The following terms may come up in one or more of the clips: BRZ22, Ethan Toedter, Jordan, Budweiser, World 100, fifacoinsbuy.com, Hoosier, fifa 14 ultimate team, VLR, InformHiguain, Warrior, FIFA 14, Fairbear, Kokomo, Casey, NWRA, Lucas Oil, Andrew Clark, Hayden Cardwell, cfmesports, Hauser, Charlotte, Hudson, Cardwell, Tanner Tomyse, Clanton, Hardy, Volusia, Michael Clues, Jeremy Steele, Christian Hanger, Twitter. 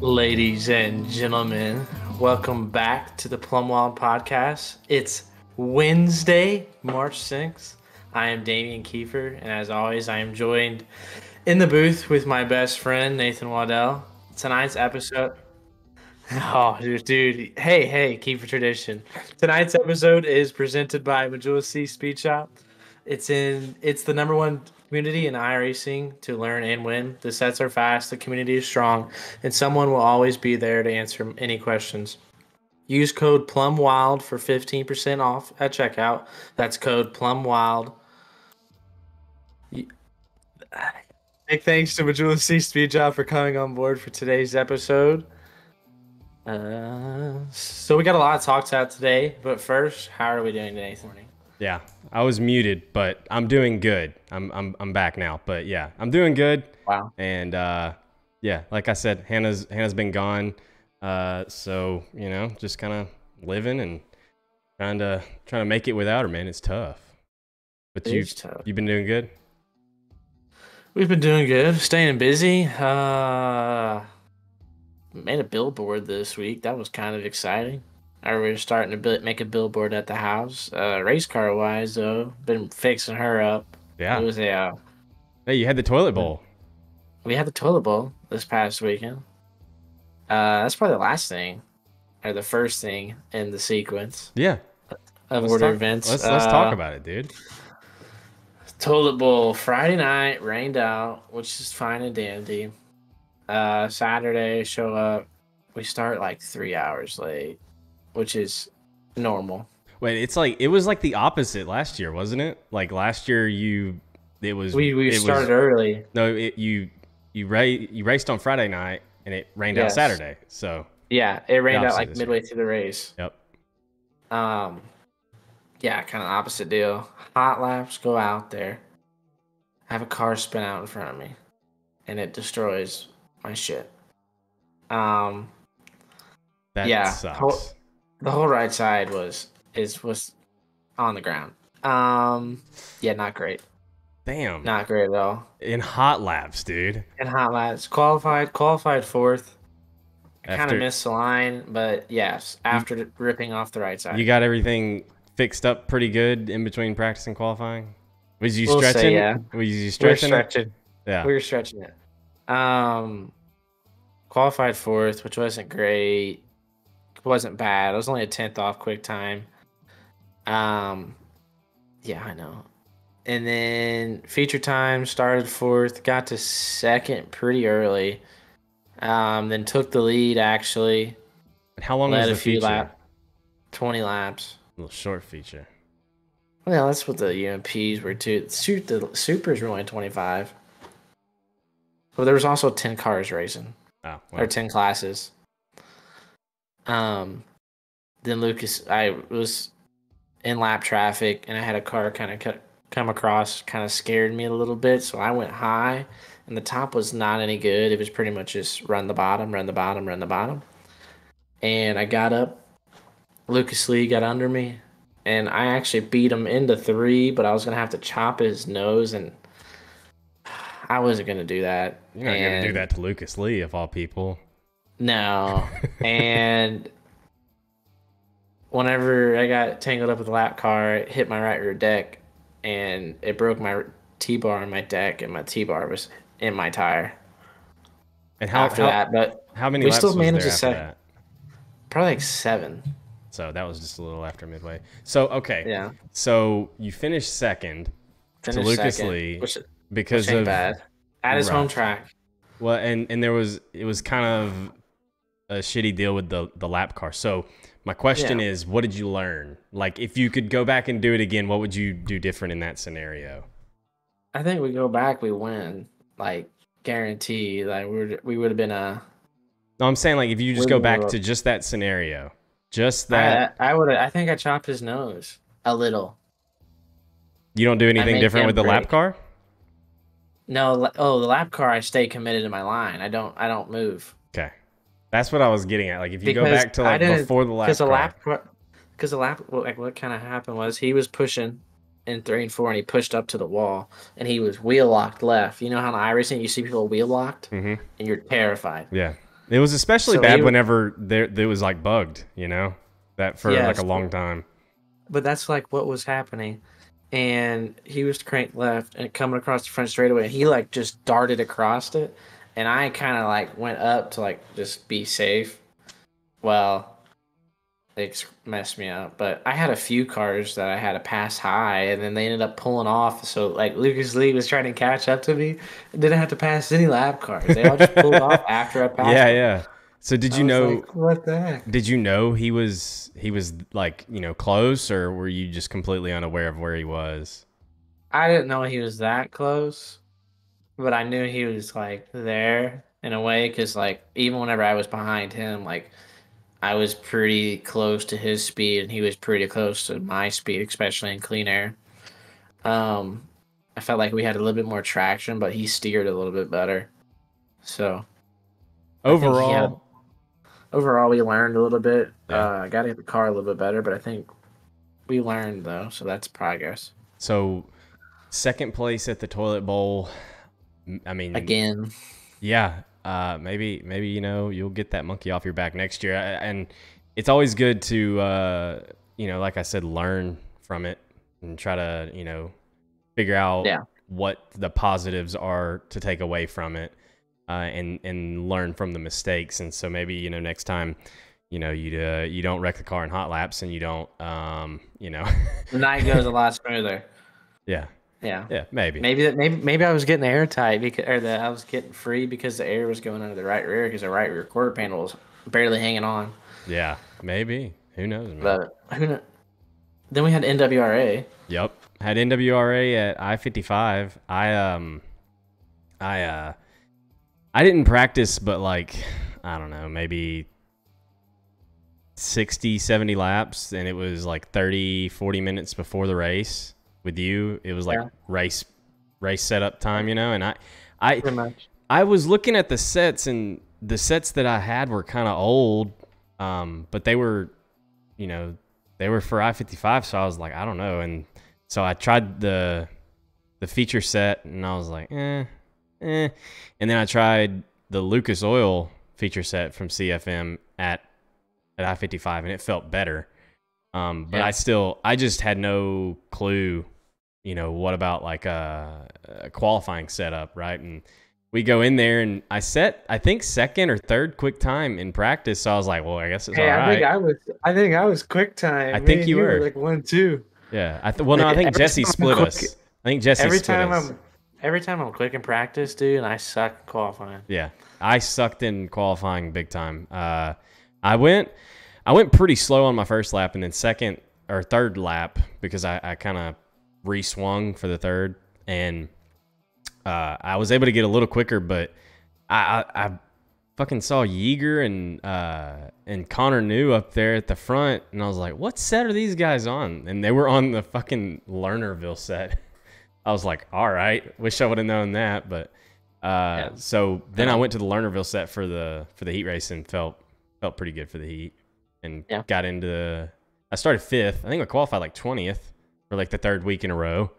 Ladies and gentlemen, welcome back to the Plum Wild Podcast. It's Wednesday, March 6th. I am Damian Kiefer, and as always, I am joined in the booth with my best friend, Nathan Waddell. Tonight's episode... Oh, dude. Hey, keep a tradition. Tonight's episode is presented by Majuli C Speed Shop. It's the #1 community in iRacing to learn and win. The sets are fast, the community is strong, and someone will always be there to answer any questions. Use code PLUMWILD for 15% off at checkout. That's code PLUMWILD. Big thanks to Majuli C Speed Shop for coming on board for today's episode. So we got a lot to talk about today, but first, how are we doing today, Thorny? Yeah, I was muted, but I'm doing good. I'm back now, but yeah, I'm doing good. Wow. And yeah, like I said, Hannah's been gone, so you know, just kind of living and trying to make it without her, man. It's tough. But you've been doing good. We've been doing good, staying busy. Made a billboard this week. That was kind of exciting. I remember starting to make a billboard at the house. Race car wise, though, been fixing her up. Yeah. It was a. Hey, you had the toilet bowl. We had the toilet bowl this past weekend. That's probably the last thing, or the first thing in the sequence. Yeah. Of order events. Let's talk about it, dude. Toilet bowl Friday night rained out, which is fine and dandy. Saturday show up. We start like 3 hours late, which is normal. Wait, it was like the opposite last year, wasn't it? Like last year we started early. No, you raced on Friday night and it rained out Saturday. So yeah, it rained out like midway through the race. Yep. Yeah, kind of opposite deal. Hot laps go out there. I have a car spin out in front of me, and it destroys my shit. That sucks. The whole right side was on the ground. Yeah, not great. Damn. Not great at all. In hot laps, dude. In hot laps. Qualified fourth. I kind of missed the line, but yes, after ripping off the right side. You got everything fixed up pretty good in between practice and qualifying? Was you stretching? Say, yeah. Was you stretching? Yeah. We were stretching it. Qualified fourth, which wasn't great. It wasn't bad. I was only a 10th off quick time. Yeah, I know. And then feature time started fourth, got to second pretty early. Then took the lead actually. And how long was the feature? 20 laps. A little short feature. Well, that's what the UMPs were too. The supers were only 25. But there was also 10 cars racing. Oh, wow. Or 10 classes. Then Lucas, I was in lap traffic, and I had a car kind of come across, kind of scared me a little bit, so I went high, and the top was not any good. It was pretty much just run the bottom, run the bottom, run the bottom. And I got up. Lucas Lee got under me, and I actually beat him into three, but I was going to have to chop his nose, and I wasn't going to do that. You're not going to do that to Lucas Lee, of all people. No. And whenever I got tangled up with the lap car, it hit my right rear deck, and it broke my T-bar in my deck, and my T-bar was in my tire. And how many laps still managed was there after that? Probably like 7. So that was just a little after midway. So, okay. Yeah. So you finished second to Lucas Lee. Because of bad at his home track. Well, and it was kind of a shitty deal with the lap car. So my question is, what did you learn? Like, if you could go back and do it again, what would you do different in that scenario? I think we go back, we win, like guarantee. Like we would have been a. No, I'm saying like if you just go back to just that scenario, just that. I would. I think I chopped his nose a little. You don't do anything different with the lap car? No, the lap car. I stay committed to my line. I don't move. Okay, that's what I was getting at. Like if you go back to like before the lap car. What kind of happened was he was pushing in 3 and 4, and he pushed up to the wall, and he was wheel locked left. You know how in iRacing you see people wheel locked, and you're terrified. Yeah, It was especially so bad whenever there was like bugged, you know, that for like a long time. But that's like what was happening. And he was cranked left and coming across the front straightaway. He like just darted across it. And I kind of like went up to like just be safe. Well, it messed me up. But I had a few cars that I had to pass high, and then they ended up pulling off. So like Lucas Lee was trying to catch up to me. I didn't have to pass any lap cars. They all just pulled off after I passed. Yeah, yeah. So did you know? Like, what the heck? Did you know he was like, you know, close, or were you just completely unaware of where he was? I didn't know he was that close, but I knew he was like there in a way, because like even whenever I was behind him, like I was pretty close to his speed, and he was pretty close to my speed, especially in clean air. I felt like we had a little bit more traction, but he steered a little bit better. So overall, we learned a little bit. I got to hit the car a little bit better, but I think we learned though, so that's progress. So second place at the Toilet Bowl. I mean, again. Yeah. Maybe you know, you'll get that monkey off your back next year. And it's always good to you know, like I said, learn from it and try to, you know, figure out what the positives are to take away from it, and learn from the mistakes. And so maybe, you know, next time, you know, you don't wreck the car in hot laps, and you don't you know, the night goes a lot smoother. Yeah. Yeah. Yeah. Maybe I was getting the air tight because, or I was getting free because the air was going under the right rear, because the right rear quarter panel was barely hanging on. Yeah. Maybe. Who knows? Man. But who knows? Then we had NWRA. Yep. Had NWRA at I-55. I didn't practice, but like, I don't know, maybe 60, 70 laps, and it was like 30, 40 minutes before the race. With you, it was like race setup time, you know, and I was looking at the sets, and the sets that I had were kind of old, but they were, you know, they were for I-55, so I was like, I don't know, and so I tried the feature set, and I was like, and then I tried the Lucas Oil feature set from CFM at I-55, and it felt better. But I just had no clue, you know, what about like a qualifying setup, right? And we go in there, and I set, I think, second or third quick time in practice. So I was like, well, I guess it's all right. I think I was quick time. I think you were like 1-2. Yeah. I think Jesse split us. I think Jesse split us. Every time I'm quick in practice, dude, and I suck in qualifying. Yeah, I sucked in qualifying big time. I went pretty slow on my first lap, and then second or third lap, because I kind of re-swung for the third, and I was able to get a little quicker, but I fucking saw Yeager and Connor New up there at the front, and I was like, what set are these guys on? And they were on the fucking Lernerville set. I was like, all right, wish I would have known that, but so then I went to the Lernerville set for the heat race, and felt pretty good for the heat. And got into, I started 5th. I think I qualified like 20th for like the third week in a row.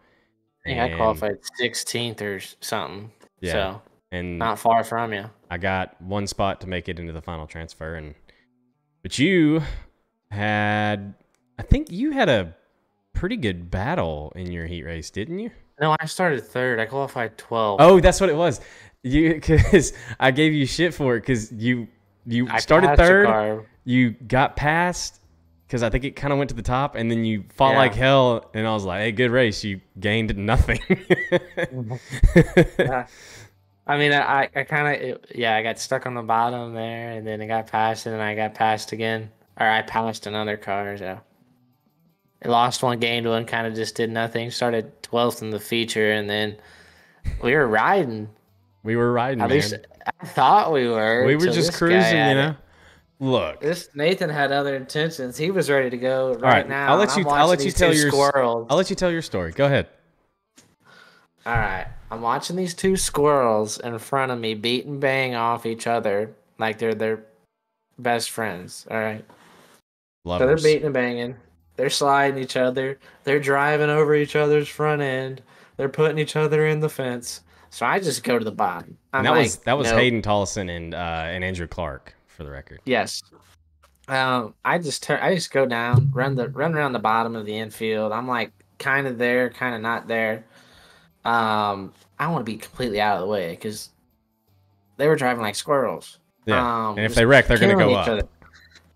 Yeah, I qualified 16th or something. Yeah. So, and not far from you. I got one spot to make it into the final transfer. But you had, I think you had a pretty good battle in your heat race, didn't you? No, I started 3rd. I qualified 12th. Oh, that's what it was. Because I gave you shit for it, because you started 3rd. You got past, because I think it kind of went to the top, and then you fought like hell, and I was like, hey, good race. You gained nothing. I mean, I kind of, I got stuck on the bottom there, and then it got past, and then I got passed again. Or I passed another car, so. I lost one, gained one, kind of just did nothing. Started 12th in the feature, and then we were riding. We were riding, man. At least I thought we were. We were just cruising, you know. Look, this Nathan had other intentions. He was ready to go right now. I'll let you tell your story. Go ahead. All right. I'm watching these two squirrels in front of me beat and bang off each other like they're their best friends. All right. Lovers. So they're beating and banging. They're sliding each other. They're driving over each other's front end. They're putting each other in the fence. So I just go to the bottom. That was Hayden Tolson and Andrew Clark, for the record. Yes. I just go down, run around the bottom of the infield. I'm like kind of there, kind of not there. I want to be completely out of the way because they were driving like squirrels. Yeah. And if they wreck, they're going to go up.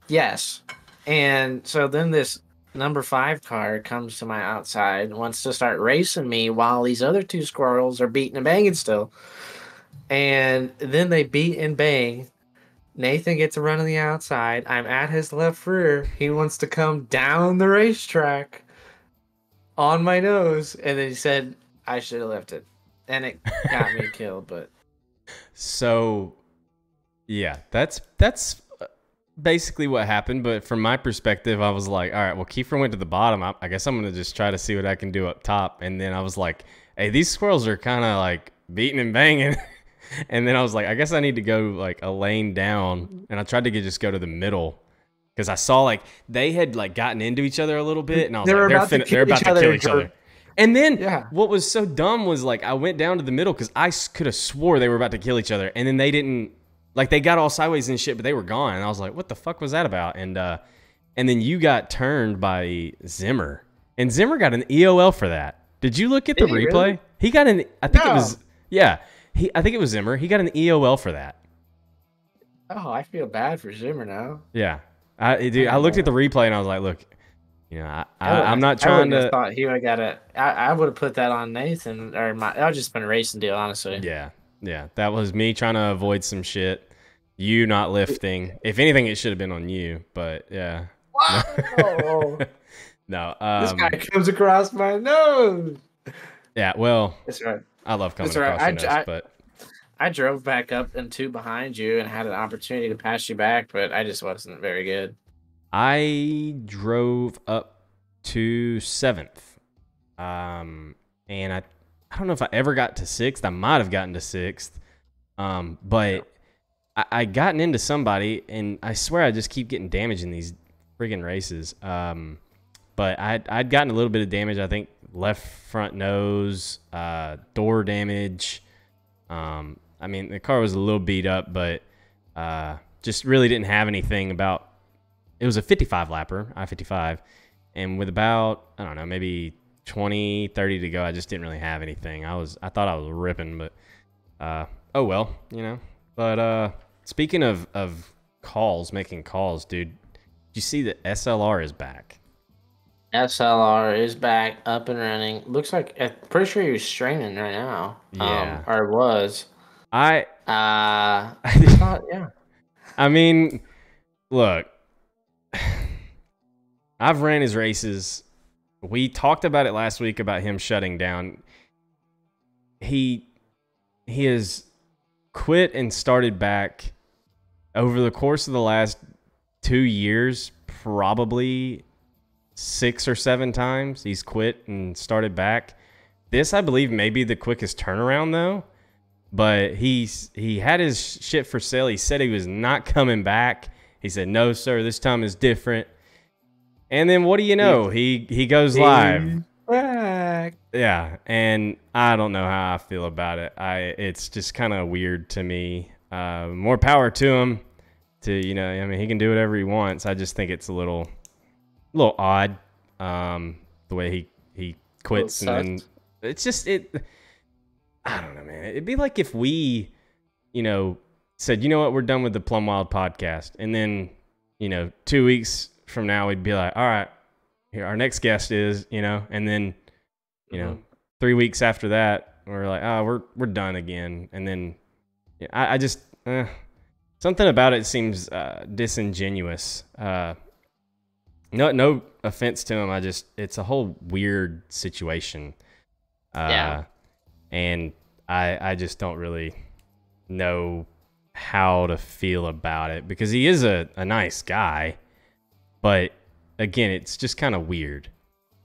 Yes. And so then this number 5 car comes to my outside and wants to start racing me while these other 2 squirrels are beating and banging still. And then they beat and bang. Nathan gets a run on the outside. I'm at his left rear. He wants to come down the racetrack on my nose. And then he said, I should have left it. And it got me killed. But so, yeah, that's basically what happened. But from my perspective, I was like, all right, well, Kiefer went to the bottom. I guess I'm going to just try to see what I can do up top. And then I was like, hey, these squirrels are kind of like beating and banging. And then I was like, I guess I need to go like a lane down. And I tried to just go to the middle because I saw like they had like gotten into each other a little bit. And I was they're about to kill each other. And then what was so dumb was like I went down to the middle because I could have swore they were about to kill each other. And then they didn't, like they got all sideways and shit, but they were gone. And I was like, what the fuck was that about? And then you got turned by Zimmer. And Zimmer got an EOL for that. Did you look at the replay? Really? He got an, I think it was. I think it was Zimmer. He got an EOL for that. Oh, I feel bad for Zimmer now. Yeah. I looked at the replay and I was like, look, you know, I'm not trying to. I would have put that on Nathan or I was just been a racing deal, honestly. Yeah. Yeah. That was me trying to avoid some shit. You not lifting. If anything, it should have been on you, but yeah. Wow. No. This guy comes across my nose. Yeah. Well, that's right. I love coming across your nose, but I drove back up and 2 behind you and had an opportunity to pass you back, but I just wasn't very good. I drove up to 7th, and I don't know if I ever got to 6th. I might have gotten to 6th, but I gotten into somebody, and I swear I just keep getting damage in these friggin' races. But I'd gotten a little bit of damage, I think. Left front nose, door damage. I mean, the car was a little beat up, but just really didn't have anything about. It was a 55 lapper, I-55, and with about, I don't know, maybe 20, 30 to go, I just didn't really have anything. I thought I was ripping, but oh well, you know. But speaking of calls, making calls, dude, you see that SLR is back. SLR is back up and running. Looks like I'm pretty sure he was straining right now. Yeah, or was. Yeah. I mean, look, I've ran his races. We talked about it last week about him shutting down. He has quit and started back over the course of the last 2 years, probably. 6 or 7 times he's quit and started back. This, I believe, may be the quickest turnaround though. But he had his shit for sale. He said he was not coming back. He said, "No, sir, this time is different." And then what do you know? He goes live. Back. Yeah, and I don't know how I feel about it. It's just kind of weird to me. More power to him. You know, I mean, he can do whatever he wants. I just think it's a little odd, the way he quits, and it's just I don't know, man. It'd be like if we, you know, said, you know what, we're done with the Plum Wild podcast, and then, you know, 2 weeks from now we'd be like, all right, here our next guest is, you know, and then, you know, 3 weeks after that we're like, oh, we're done again, and then yeah, I just something about it seems disingenuous. No offense to him. It's a whole weird situation. Yeah. And I just don't really know how to feel about it because he is a nice guy, but again, it's just kind of weird.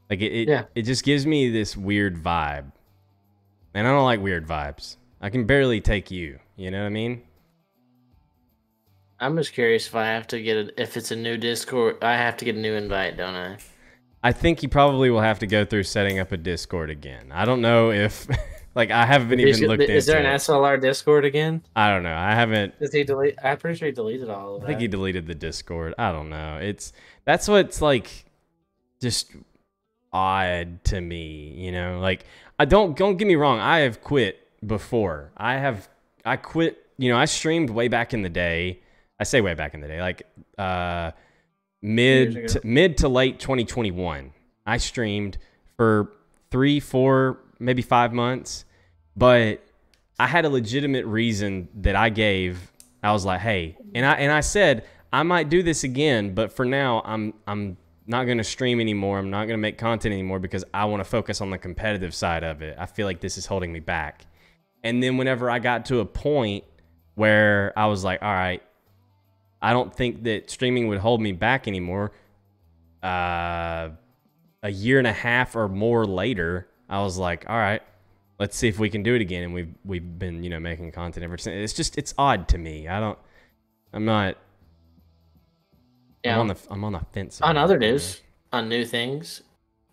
Like it just gives me this weird vibe, and I don't like weird vibes. I can barely take you. You know what I mean? I'm just curious if I have to get it, if it's a new Discord, I have to get a new invite, don't I? I think you probably will have to go through setting up a Discord again. I don't know if Like, I haven't even looked into it. Is there an SLR Discord again? I don't know. I haven't. Does he delete? I'm pretty sure he deleted all of that. I think he deleted the Discord. I don't know. That's what's like just odd to me, you know? Like, I don't get me wrong. I have quit before. I quit, you know, I streamed way back in the day. I say way back in the day, like mid to late 2021. I streamed for 3, 4, maybe 5 months, but I had a legitimate reason that I gave. I was like, hey, and I said I might do this again, but for now I'm not going to stream anymore. I'm not going to make content anymore because I want to focus on the competitive side of it. I feel like this is holding me back. And then whenever I got to a point where I was like, all right, I don't think that streaming would hold me back anymore. A year and a half or more later, I was like, all right, let's see if we can do it again. And we've been, you know, making content ever since. It's just, it's odd to me. Yeah. I'm on the fence. On other news, on new things,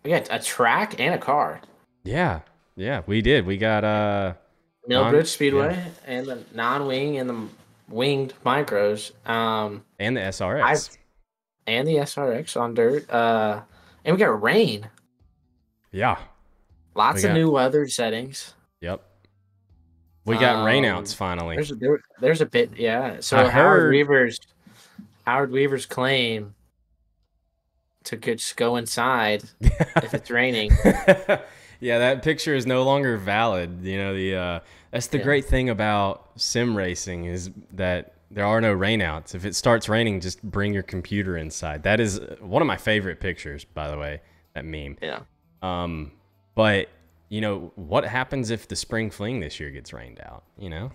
we got a track and a car. Yeah. Yeah, we did. We got Millbridge Speedway and the non-wing and the winged micros, and the SRX and the SRX on dirt, and we got rain. Yeah, lots of new weather settings. Yep, we got rainouts finally. There's a bit, yeah. So Howard Weaver's claim to just go inside if it's raining. Yeah, that picture is no longer valid. You know, that's the great thing about sim racing is that there are no rainouts. If it starts raining, just bring your computer inside. That is one of my favorite pictures, by the way, that meme. Yeah. But, you know, what happens if the spring fling this year gets rained out, you know?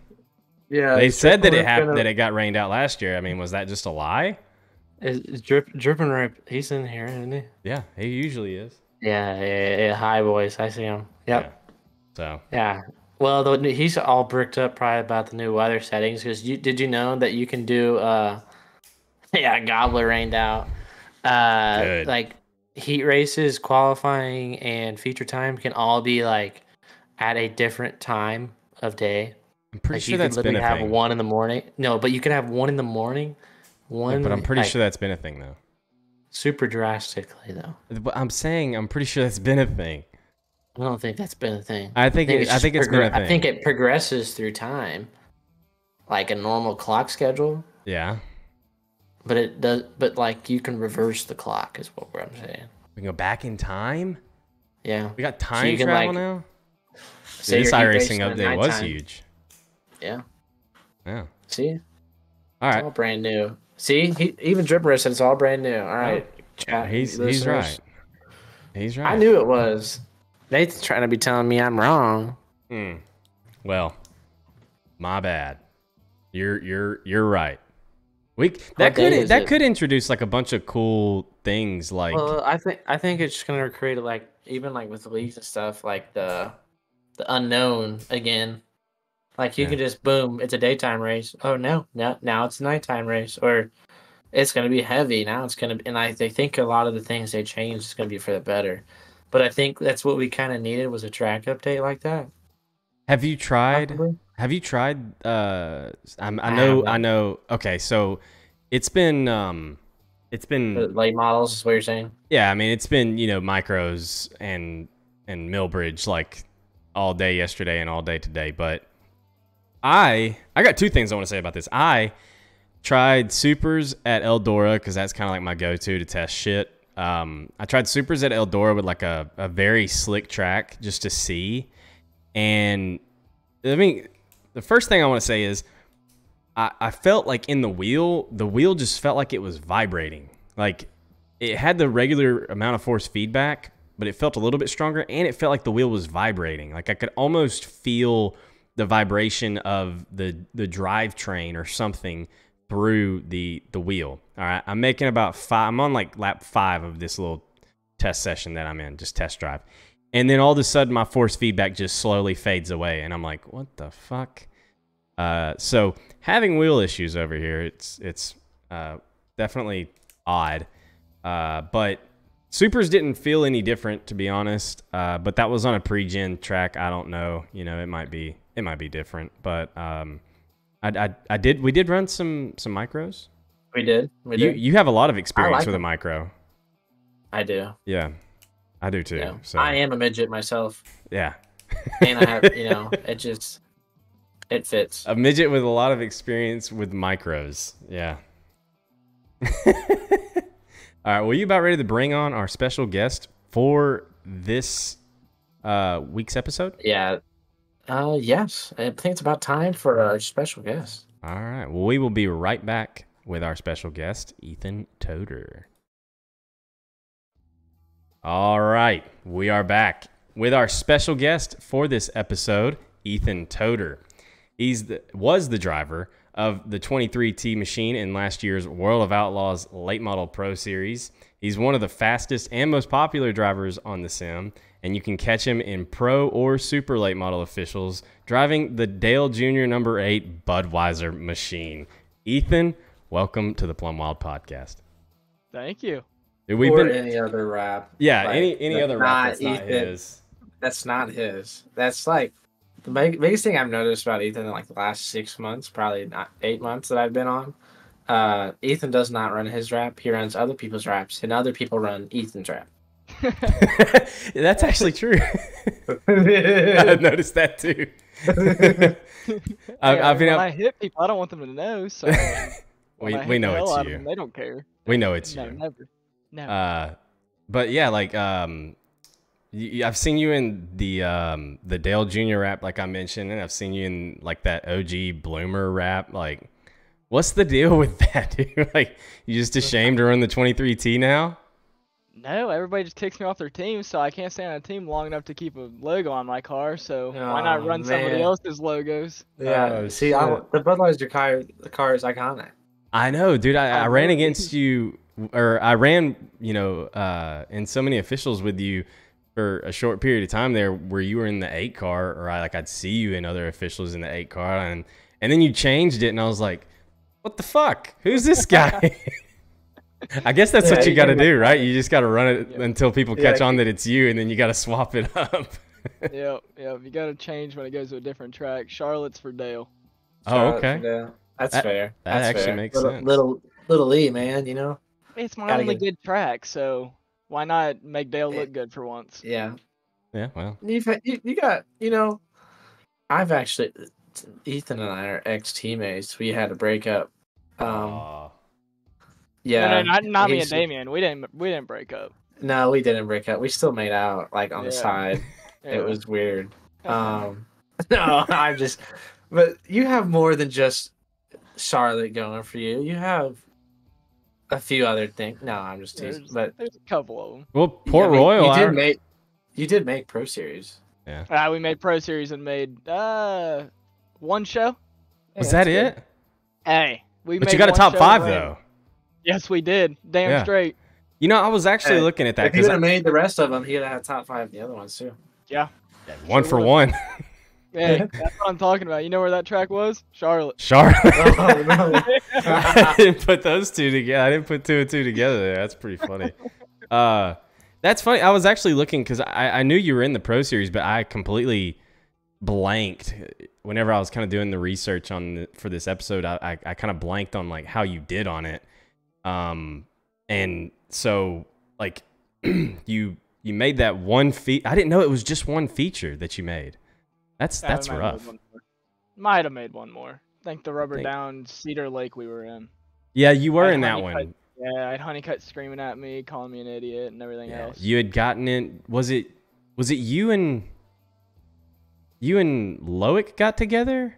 Yeah. They said that it got rained out last year. I mean, was that just a lie? It's dripping right. He's in here, isn't he? Yeah, he usually is. Yeah, hi boys, I see him. Yep. Yeah. So. Yeah. Well, he's all bricked up probably about the new weather settings because did you know that you can do gobbler rained out, good. Like heat races, qualifying, and feature time can all be like at a different time of day. I'm pretty sure that's been a thing. You can literally have one in the morning. No, but you can have one in the morning. One. Yeah, but I'm pretty sure that's been a thing though. Super drastically, though. But I'm saying I'm pretty sure that's been a thing. I don't think that's been a thing. I think it's been a thing. I think it progresses through time, like a normal clock schedule. Yeah. But it does. But like you can reverse the clock, is what I'm saying. We can go back in time. Yeah. We got time travel now. So this iRacing update was huge. Yeah. Yeah. See. All right. It's all brand new. See, even Dripper said it's all brand new. All right, chat. He's right. He's right. I knew it was. Nathan's trying to be telling me I'm wrong. Hmm. Well, my bad. You're right. That could introduce like a bunch of cool things. Like, well, I think it's just gonna create like even like with the leagues and stuff like the unknown again. Like you can just boom, it's a daytime race. Oh no, now it's a nighttime race, or it's gonna be heavy. Now it's gonna be, and I think a lot of the things they changed is gonna be for the better. But I think that's what we kind of needed was a track update like that. Have you tried? Probably. Have you tried? I know. Okay, so it's been the late models is what you're saying. Yeah, I mean it's been, you know, micros and Millbridge like all day yesterday and all day today, but. I got two things I want to say about this. I tried supers at Eldora because that's kind of like my go-to to test shit. I tried supers at Eldora with like a very slick track just to see. And I mean, the first thing I want to say is I felt like in the wheel just felt like it was vibrating. Like it had the regular amount of force feedback, but it felt a little bit stronger and it felt like the wheel was vibrating. Like I could almost feel the vibration of the drivetrain or something through the wheel. All right, I'm making about 5. I'm on like lap 5 of this little test session that I'm in, just test drive. And then all of a sudden, my force feedback just slowly fades away, and I'm like, what the fuck? So having wheel issues over here, it's definitely odd. But Supers didn't feel any different, to be honest, but that was on a pre-gen track. I don't know. You know, it might be different, but we did run some micros. We did. You have a lot of experience with a micro. I do. Yeah, I do too. Yeah. So. I am a midget myself. Yeah. And I have, you know, it fits. A midget with a lot of experience with micros. Yeah. All right, well, you about ready to bring on our special guest for this week's episode? Yeah. Yes, I think it's about time for our special guest. All right, well, we will be right back with our special guest, Ethan Toedter. All right, we are back with our special guest for this episode, Ethan Toedter. He was the driver of the 23T machine in last year's World of Outlaws Late Model Pro Series. He's one of the fastest and most popular drivers on the sim, and you can catch him in pro or super late model officials driving the Dale Jr. number 8 Budweiser machine. Ethan, welcome to the Plum Wild podcast. Thank you. Dude, any other rap. Yeah, like, any other rap that's not his. That's not his. That's like... The biggest thing I've noticed about Ethan in like the last 6 months, probably not 8 months that I've been on, Ethan does not run his rap. He runs other people's raps, and other people run Ethan's rap. That's actually true. I've noticed that too. I hit people, I don't want them to know. So we know it's you. Them, they don't care. We know it's you. Never. No. But yeah, like. I've seen you in the Dale Jr. rap, like I mentioned, and I've seen you in like that OG Bloomer rap. Like, what's the deal with that, dude? Like, you just ashamed to run the 23T now? No, everybody just kicks me off their team, so I can't stay on a team long enough to keep a logo on my car. So why not run somebody else's logos? Yeah, the Budweiser car is iconic. I know, dude. I ran against you, or I ran, you know, in so many officials with you for a short period of time there where you were in the 8 car, or I'd see you and other officials in the 8 car, and then you changed it, and I was like, what the fuck? Who's this guy? I guess that's what you got to do, right? You just got to run it until people catch on that it's you, and then you got to swap it up. yeah, you got to change when it goes to a different track. Charlotte's for Dale. Oh, okay. Dale. That's fair. That actually makes sense. Little E, man, you know? It's my only good track, so... Why not make Dale look good for once? Yeah. Yeah, well. You got, you know, I've actually, Ethan and I are ex-teammates. We had a breakup. Yeah. No, not me and Damian. We didn't break up. No, we didn't break up. We still made out, like, on the side. Yeah. It was weird. No, I'm just, but you have more than just Charlotte going for you. You have a few other things. No, I'm just teasing. There's a couple of them. Well, Port Royal. You did make Pro Series. Yeah. We made Pro Series and made one show. Was that it? Hey, but you got a top 5 though. Yes, we did. Damn straight. You know, I was actually looking at that. If you would have made the rest of them, he would have had top 5 in the other ones too. Yeah. One for one. Hey, that's what I'm talking about. You know where that track was? Charlotte. Oh, no. I didn't put those two together. I didn't put two and two together there. That's pretty funny. That's funny. I was actually looking because I knew you were in the Pro Series, but I completely blanked whenever I was kind of doing the research for this episode. I kind of blanked on like how you did on it, and so like you made that one feature. I didn't know it was just one feature that you made. That's rough. Might have made one more. I think the rubber down Cedar Lake we were in. Yeah, you were in that one. Yeah, I had Honeycutt screaming at me, calling me an idiot and everything else. You had gotten in. Was it you and Loic got together?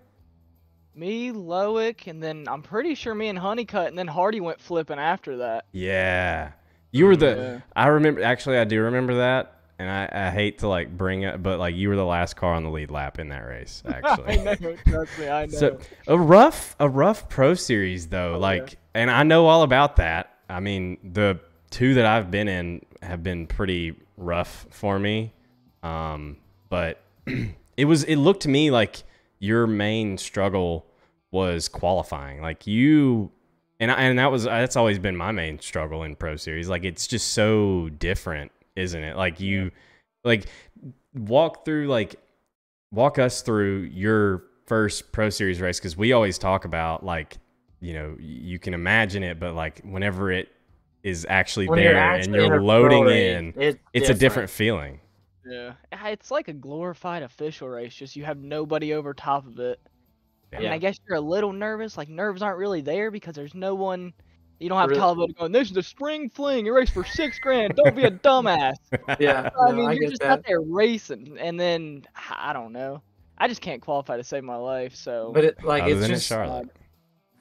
Me, Loic, and then I'm pretty sure me and Honeycutt, and then Hardy went flipping after that. Yeah. You were I remember, actually I do remember that. And I hate to like bring up, but like you were the last car on the lead lap in that race, actually. I know, trust me, I know. So a rough Pro Series though, and I know all about that. I mean, the 2 that I've been in have been pretty rough for me, but it looked to me like your main struggle was qualifying. Like you And that's always been my main struggle in Pro Series. Like, it's just so different, isn't it? Like, you, yeah, like, walk us through your first Pro Series race, because we always talk about, like, you know, you can imagine it, but like whenever it is actually when you're loading in, it's a different feeling. Yeah, it's like a glorified official race, just you have nobody over top of it. Yeah. And I guess you're a little nervous. Like, nerves aren't really there because there's no one. You don't have Talbot going, this is a spring fling. You race for $6 grand. Don't be a dumbass. Yeah. So, I mean, you're just out there racing. And then, I don't know. I just can't qualify to save my life. So, but it, like, it's just Charlotte.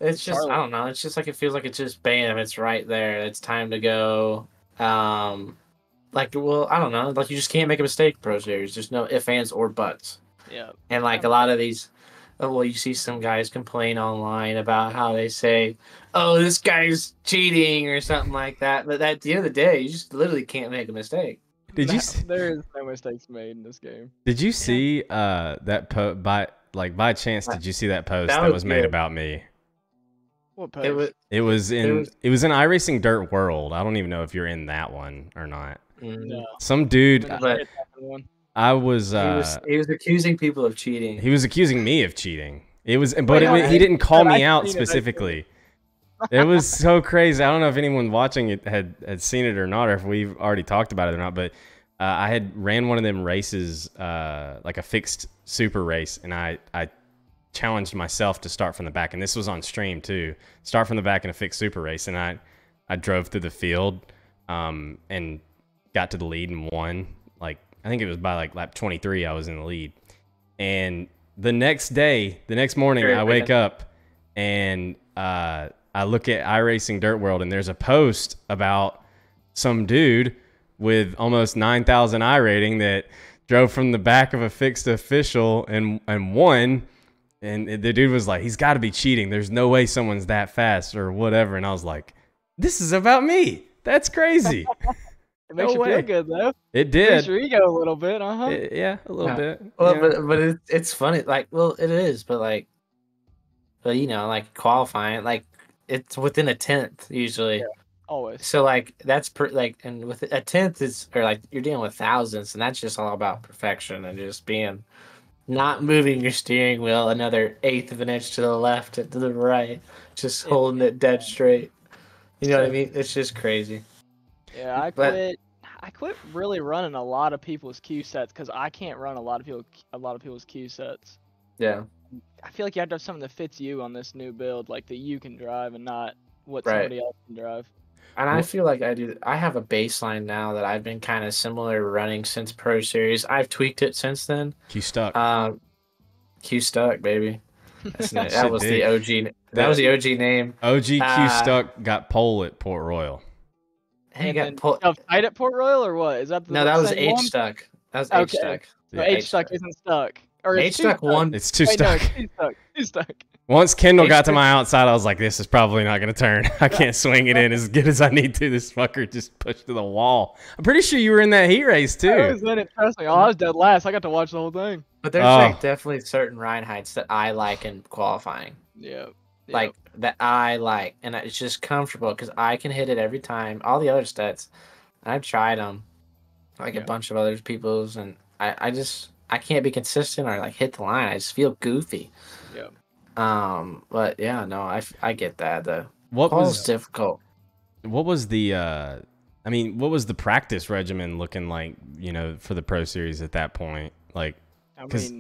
It's just, I don't know. It's just like, it feels like it's just bam. It's right there. It's time to go. Like, well, I don't know. Like, you just can't make a mistake, Pro Series. There's no ifs, ands, or buts. Yeah. And like a lot of these. Oh, well, you see some guys complain online about how they say, oh, this guy's cheating or something like that. But at the end of the day, you just literally can't make a mistake. There is no mistakes made in this game. Did you see that post? By chance, did you see that post that was made about me? What post? It was in iRacing Dirt World. I don't even know if you're in that one or not. No. Some dude... He was accusing people of cheating. He was accusing me of cheating. He didn't call me out specifically. It was so crazy. I don't know if anyone watching it had seen it or not, or if we've already talked about it or not. But I had ran one of them races, like a fixed super race, and I challenged myself to start from the back. And this was on stream too. Start from the back in a fixed super race, and I drove through the field, and got to the lead and won. Like, I think it was by like lap 23, I was in the lead. And the next morning, I wake up and I look at iRacing Dirt World, and there's a post about some dude with almost 9,000 I rating that drove from the back of a fixed official and won. And the dude was like, he's got to be cheating. There's no way someone's that fast or whatever. And I was like, this is about me. That's crazy. It makes you feel good, though. It did. It makes your ego a little bit, yeah, a little bit. Well, yeah. but it's funny. Like, well, it is, but you know, like qualifying, like it's within a tenth usually. Yeah, always. So like that's and with a tenth is, or like you're dealing with thousands, and that's just all about perfection and just being, not moving your steering wheel another eighth of an inch to the left, to the right, just holding it dead straight. You know what I mean? It's just crazy. Yeah, I quit really running a lot of people's cue sets because I can't run a lot of people's cue sets. Yeah. I feel like you have to have something that fits you on this new build, like that you can drive and not what somebody else can drive. And I feel like I do. I have a baseline now that I've been kind of similar running since Pro Series. I've tweaked it since then. Cue stuck. Cue stuck, baby. That was the OG name. OG Cue stuck got pole at Port Royal. Tied at Port Royal or what? Is that the no? That was H stuck. That was H stuck. So yeah, H stuck isn't stuck. Or H stuck one. It's two stuck. No, it's stuck. Two stuck. Once Kendall got to my outside, I was like, "This is probably not going to turn. I can't swing it in as good as I need to. This fucker just pushed to the wall." I'm pretty sure you were in that heat race too. I was in it. Trust me, I was dead last. I got to watch the whole thing. But there's like definitely certain ride heights that I like in qualifying. Yeah. Like that I like, and it's just comfortable because I can hit it every time. All the other stats, I've tried them, like a bunch of other people's, and I can't be consistent or like hit the line. I just feel goofy. Yeah. But yeah, no, I get that though. What was difficult? What was the I mean, what was the practice regimen looking like? You know, for the Pro Series at that point, like, because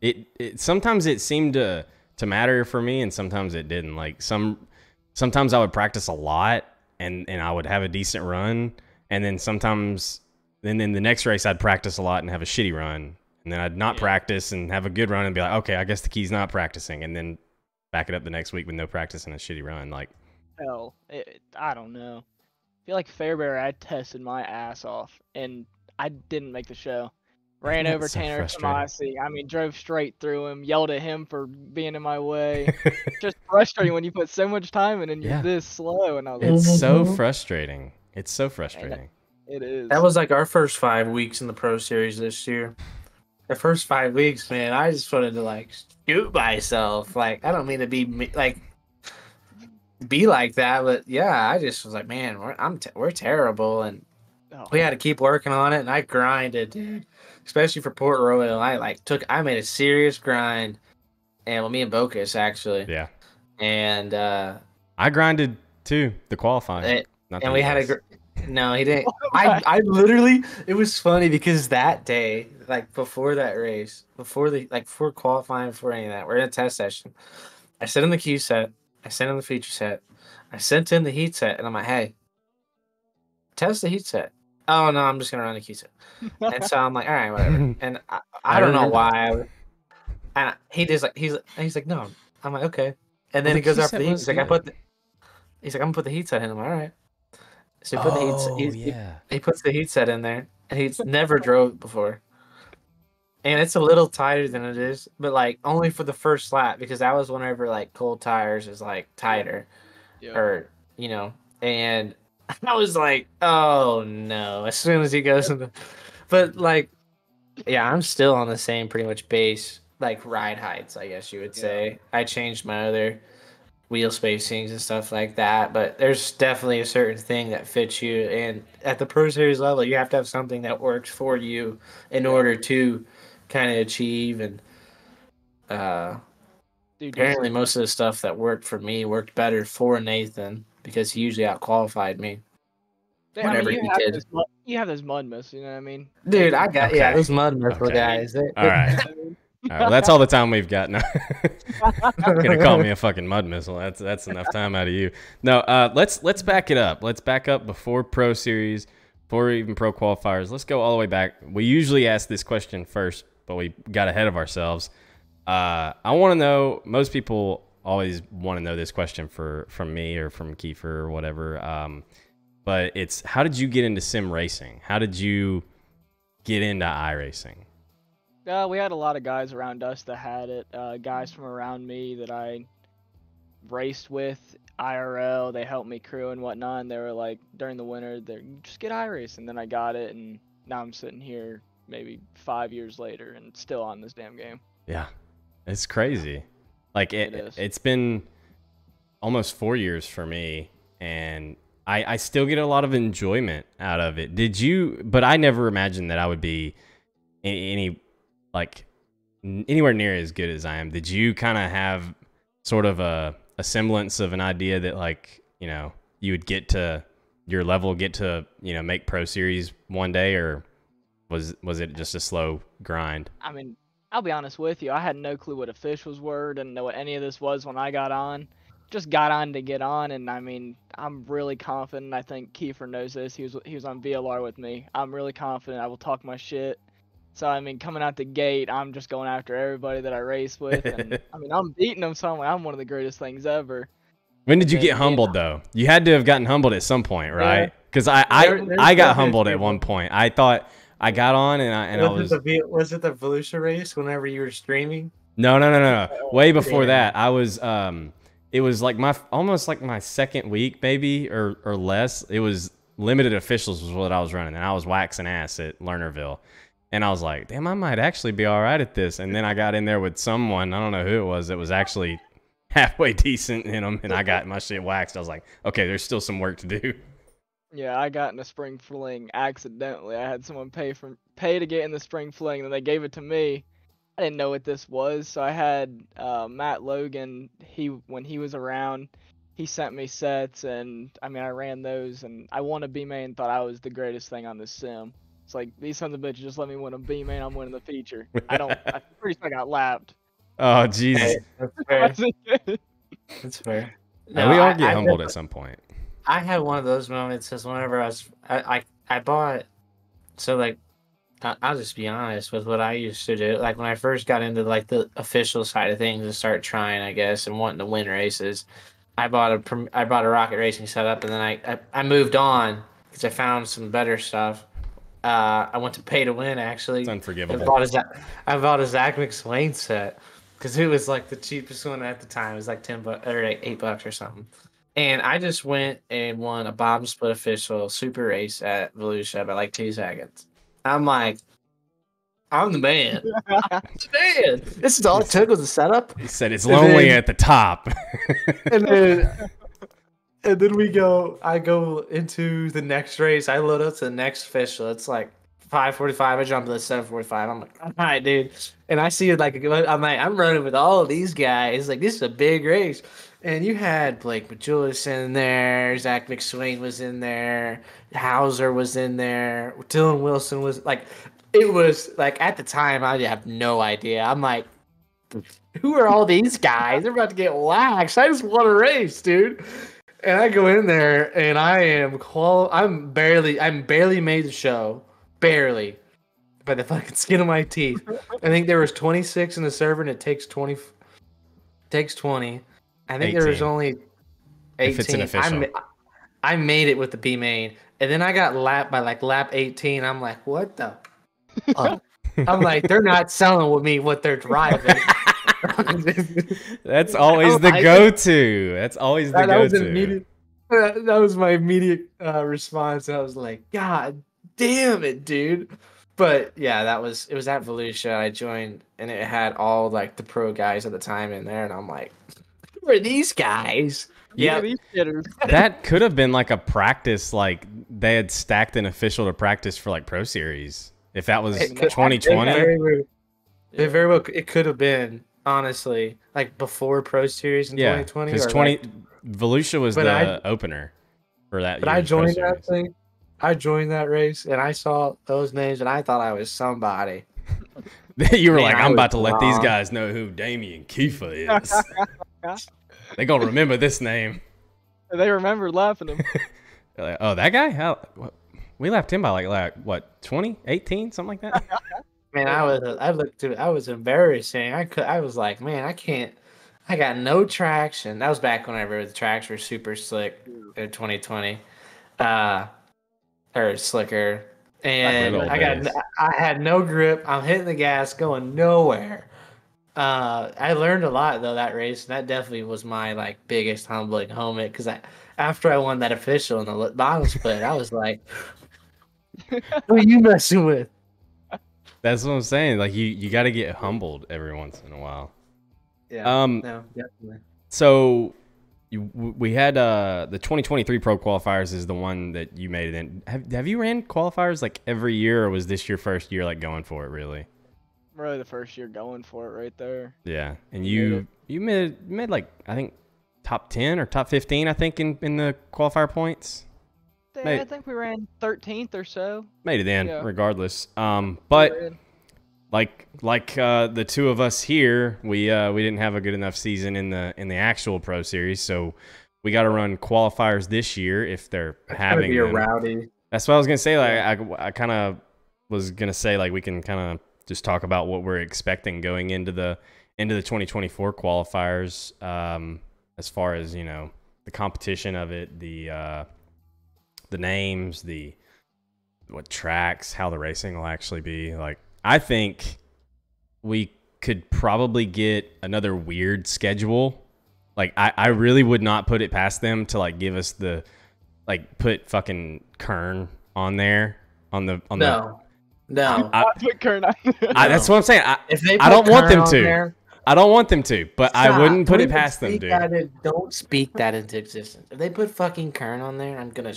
it sometimes it seemed to matter for me, and sometimes it didn't. Like sometimes I would practice a lot and I would have a decent run, and then sometimes then the next race I'd practice a lot and have a shitty run, and then I'd not practice and have a good run and be like, okay, I guess the key's not practicing, and then back it up the next week with no practice and a shitty run. Like, hell, I don't know. I feel like Fairbear, I tested my ass off and I didn't make the show. Ran over Tanner Tomyse. I mean, drove straight through him, yelled at him for being in my way. Just frustrating when you put so much time in and you're this slow. And I was it's so frustrating. It's so frustrating. It is. That was like our first 5 weeks in the Pro Series this year. The first 5 weeks, man, I just wanted to like shoot myself. Like, I don't mean to be like be like that, but yeah, I just was like, man, we're terrible, and we had to keep working on it, and I grinded, dude. Especially for Port Royal, I made a serious grind, and me and Bocas actually, yeah, and I grinded too the qualifying, and we had a no, he didn't. I literally, it was funny because that day, like before that race, before qualifying, before any of that, we're in a test session. I sent him the Q set, I sent him the feature set, I sent him the heat set, and I'm like, hey, test the heat set. Oh no, I'm just gonna run the Q set. And so I'm like, all right, whatever. And I don't know why. And he just like he's like no. I'm like, okay. And then he goes after the heat. He's like, I'm gonna put the heat set in. I'm like, all right. So he put the heat set. Yeah. He puts the heat set in there, and he's never drove before. And it's a little tighter than it is, but like only for the first lap, because that was whenever like cold tires is like tighter, or you know. And I was like, oh no, as soon as he goes in the... But like, yeah, I'm still on the same pretty much base, like ride heights, I guess you would say. I changed my other wheel spacings and stuff like that, but there's definitely a certain thing that fits you. And at the Pro Series level, you have to have something that works for you in order to kind of achieve. And apparently most of the stuff that worked for me worked better for Nathan, because he usually outqualified me. Damn, whenever he did. You have those mud myths, you know what I mean? Dude, I got those mud mythful guys. All right. Well, that's all the time we've got. No. You're gonna call me a fucking mud missile. That's enough time out of you. No, let's back it up. Let's back up before Pro Series, before even Pro Qualifiers. Let's go all the way back. We usually ask this question first, but we got ahead of ourselves. I want to know, most people always want to know this question from me or from Kiefer or whatever, but it's, how did you get into sim racing? How did you get into iRacing? We had a lot of guys around us that had it, guys from around me that I raced with IRL. They helped me crew and whatnot, and they were like, during the winter, they're just get iRacing. And then I got it, and now I'm sitting here maybe 5 years later and still on this damn game. Yeah, it's crazy. Like it's been almost 4 years for me, and I still get a lot of enjoyment out of it. Did you? But I never imagined that I would be anywhere near as good as I am. Did you kind of have sort of a semblance of an idea that, like, you know, you would get to your level, get to, you know, make Pro Series one day, or was it just a slow grind? I mean, I'll be honest with you, I had no clue what officials were, didn't know what any of this was when I got on. Just got on to get on, and I mean, I'm really confident. I think Kiefer knows this. He was on VLR with me. I'm really confident. I will talk my shit. So, I mean, coming out the gate, I'm just going after everybody that I race with. And, I mean, I'm beating them somewhere. I'm one of the greatest things ever. When did you get humbled, though? You had to have gotten humbled at some point, right? Because I got humbled at one point. I thought... I got on was it the Volusia race whenever you were streaming? No. Way before that. I was it was like almost like my second week maybe or less. It was limited officials was what I was running, and I was waxing ass at Lernerville. And I was like, damn, I might actually be all right at this. And then I got in there with someone, I don't know who it was, that was actually halfway decent in them, and I got my shit waxed. I was like, okay, there's still some work to do. Yeah, I got in a spring fling accidentally. I had someone pay to get in the spring fling, and then they gave it to me. I didn't know what this was, so I had Matt Logan. When he was around, he sent me sets, and I mean, I ran those, and I won a B main. Thought I was the greatest thing on the sim. It's like, these sons of bitches just let me win a B main. I'm winning the feature. I pretty sure I got lapped. Oh Jesus, that's fair. That's fair. No, we all get humbled at some point. I had one of those moments because whenever I bought, so like, I'll just be honest with what I used to do. Like when I first got into like the official side of things and start trying, I guess, and wanting to win races, I bought a rocket racing setup, and then I moved on because I found some better stuff. I went to pay to win, actually. It's unforgivable. I bought a Zach McSwain set because it was like the cheapest one at the time. It was like $10 or like $8 or something. And I just went and won a bomb split official super race at Volusia by like 2 seconds. I'm like, I'm the man. I'm the man. This is all it took was a setup. He said it's lonely at the top. And then And then we go, I go into the next race. I load up to the next official. It's like 5:45. I jump to the 7:45. I'm like, all right, dude. And I see it like, I'm like, I'm running with all of these guys. Like, this is a big race. And you had Blake Majulis in there. Zach McSwain was in there. Hauser was in there. Dylan Wilson was like, it was like at the time, I have no idea. I'm like, who are all these guys? They're about to get waxed. I just won a race, dude. And I go in there, and I am I'm barely made the show, barely, by the fucking skin of my teeth. I think there was 26 in the server, and it takes 20. Takes 20. I think 18. There was only 18. If it's an official. I made it with the B main, and then I got lapped by like lap 18. I'm like, what the? I'm like, they're not selling with me what they're driving. That's always the go-to. That's always the go-to. That was my immediate response. I was like, God damn it, dude. But yeah, it was at Volusia. I joined, and it had all like the pro guys at the time in there, and I'm like, who are these guys? Yeah, these shitters. That could have been like a practice, like they had stacked an official to practice for like Pro Series. If that was 2020, it very well it could have been. Honestly, like before Pro Series in 2020, because Volusia was the opener for that. But I joined that thing. I joined that race, and I saw those names, and I thought I was somebody. You were like, I'm about to let these guys know who Damian Kiefer is. They're gonna remember this name. They remember laughing him. Like, oh, that guy? We laughed him by like what 20, 18, something like that. Man, I was embarrassing. I was like, man, I got no traction. That was back whenever the tracks were super slick in 2020, or slicker. And I had no grip. I'm hitting the gas, going nowhere. I learned a lot though that race, and that definitely was my like biggest humbling moment because after I won that official in the bottom split, I was like, who are you messing with? That's what I'm saying. Like you got to get humbled every once in a while. Yeah. No, definitely. So we had the 2023 Pro Qualifiers is the one that you made it in. Have you ran qualifiers like every year, or was this your first year like going for it really? Really, the first year going for it right there. Yeah, and you made like I think top 10 or top 15 I think in the qualifier points. I think we ran 13th or so. Made it in, yeah. Regardless. But like the two of us here, we didn't have a good enough season in the actual Pro Series, so we got to run qualifiers this year if they're having. Be a rowdy. That's what I was gonna say. Like I kind of was gonna say like we can kind of just talk about what we're expecting going into the 2024 qualifiers, as far as you know the competition of it, the names, the what tracks, how the racing will actually be. Like I think we could probably get another weird schedule. Like I really would not put it past them to like give us the like put fucking Kern on there on no. The no I put Kern on there. That's what I'm saying. I don't want them to there, I don't want them to, but stop. I wouldn't put it past them, dude. Don't speak that into existence. If they put fucking Kern on there, I'm gonna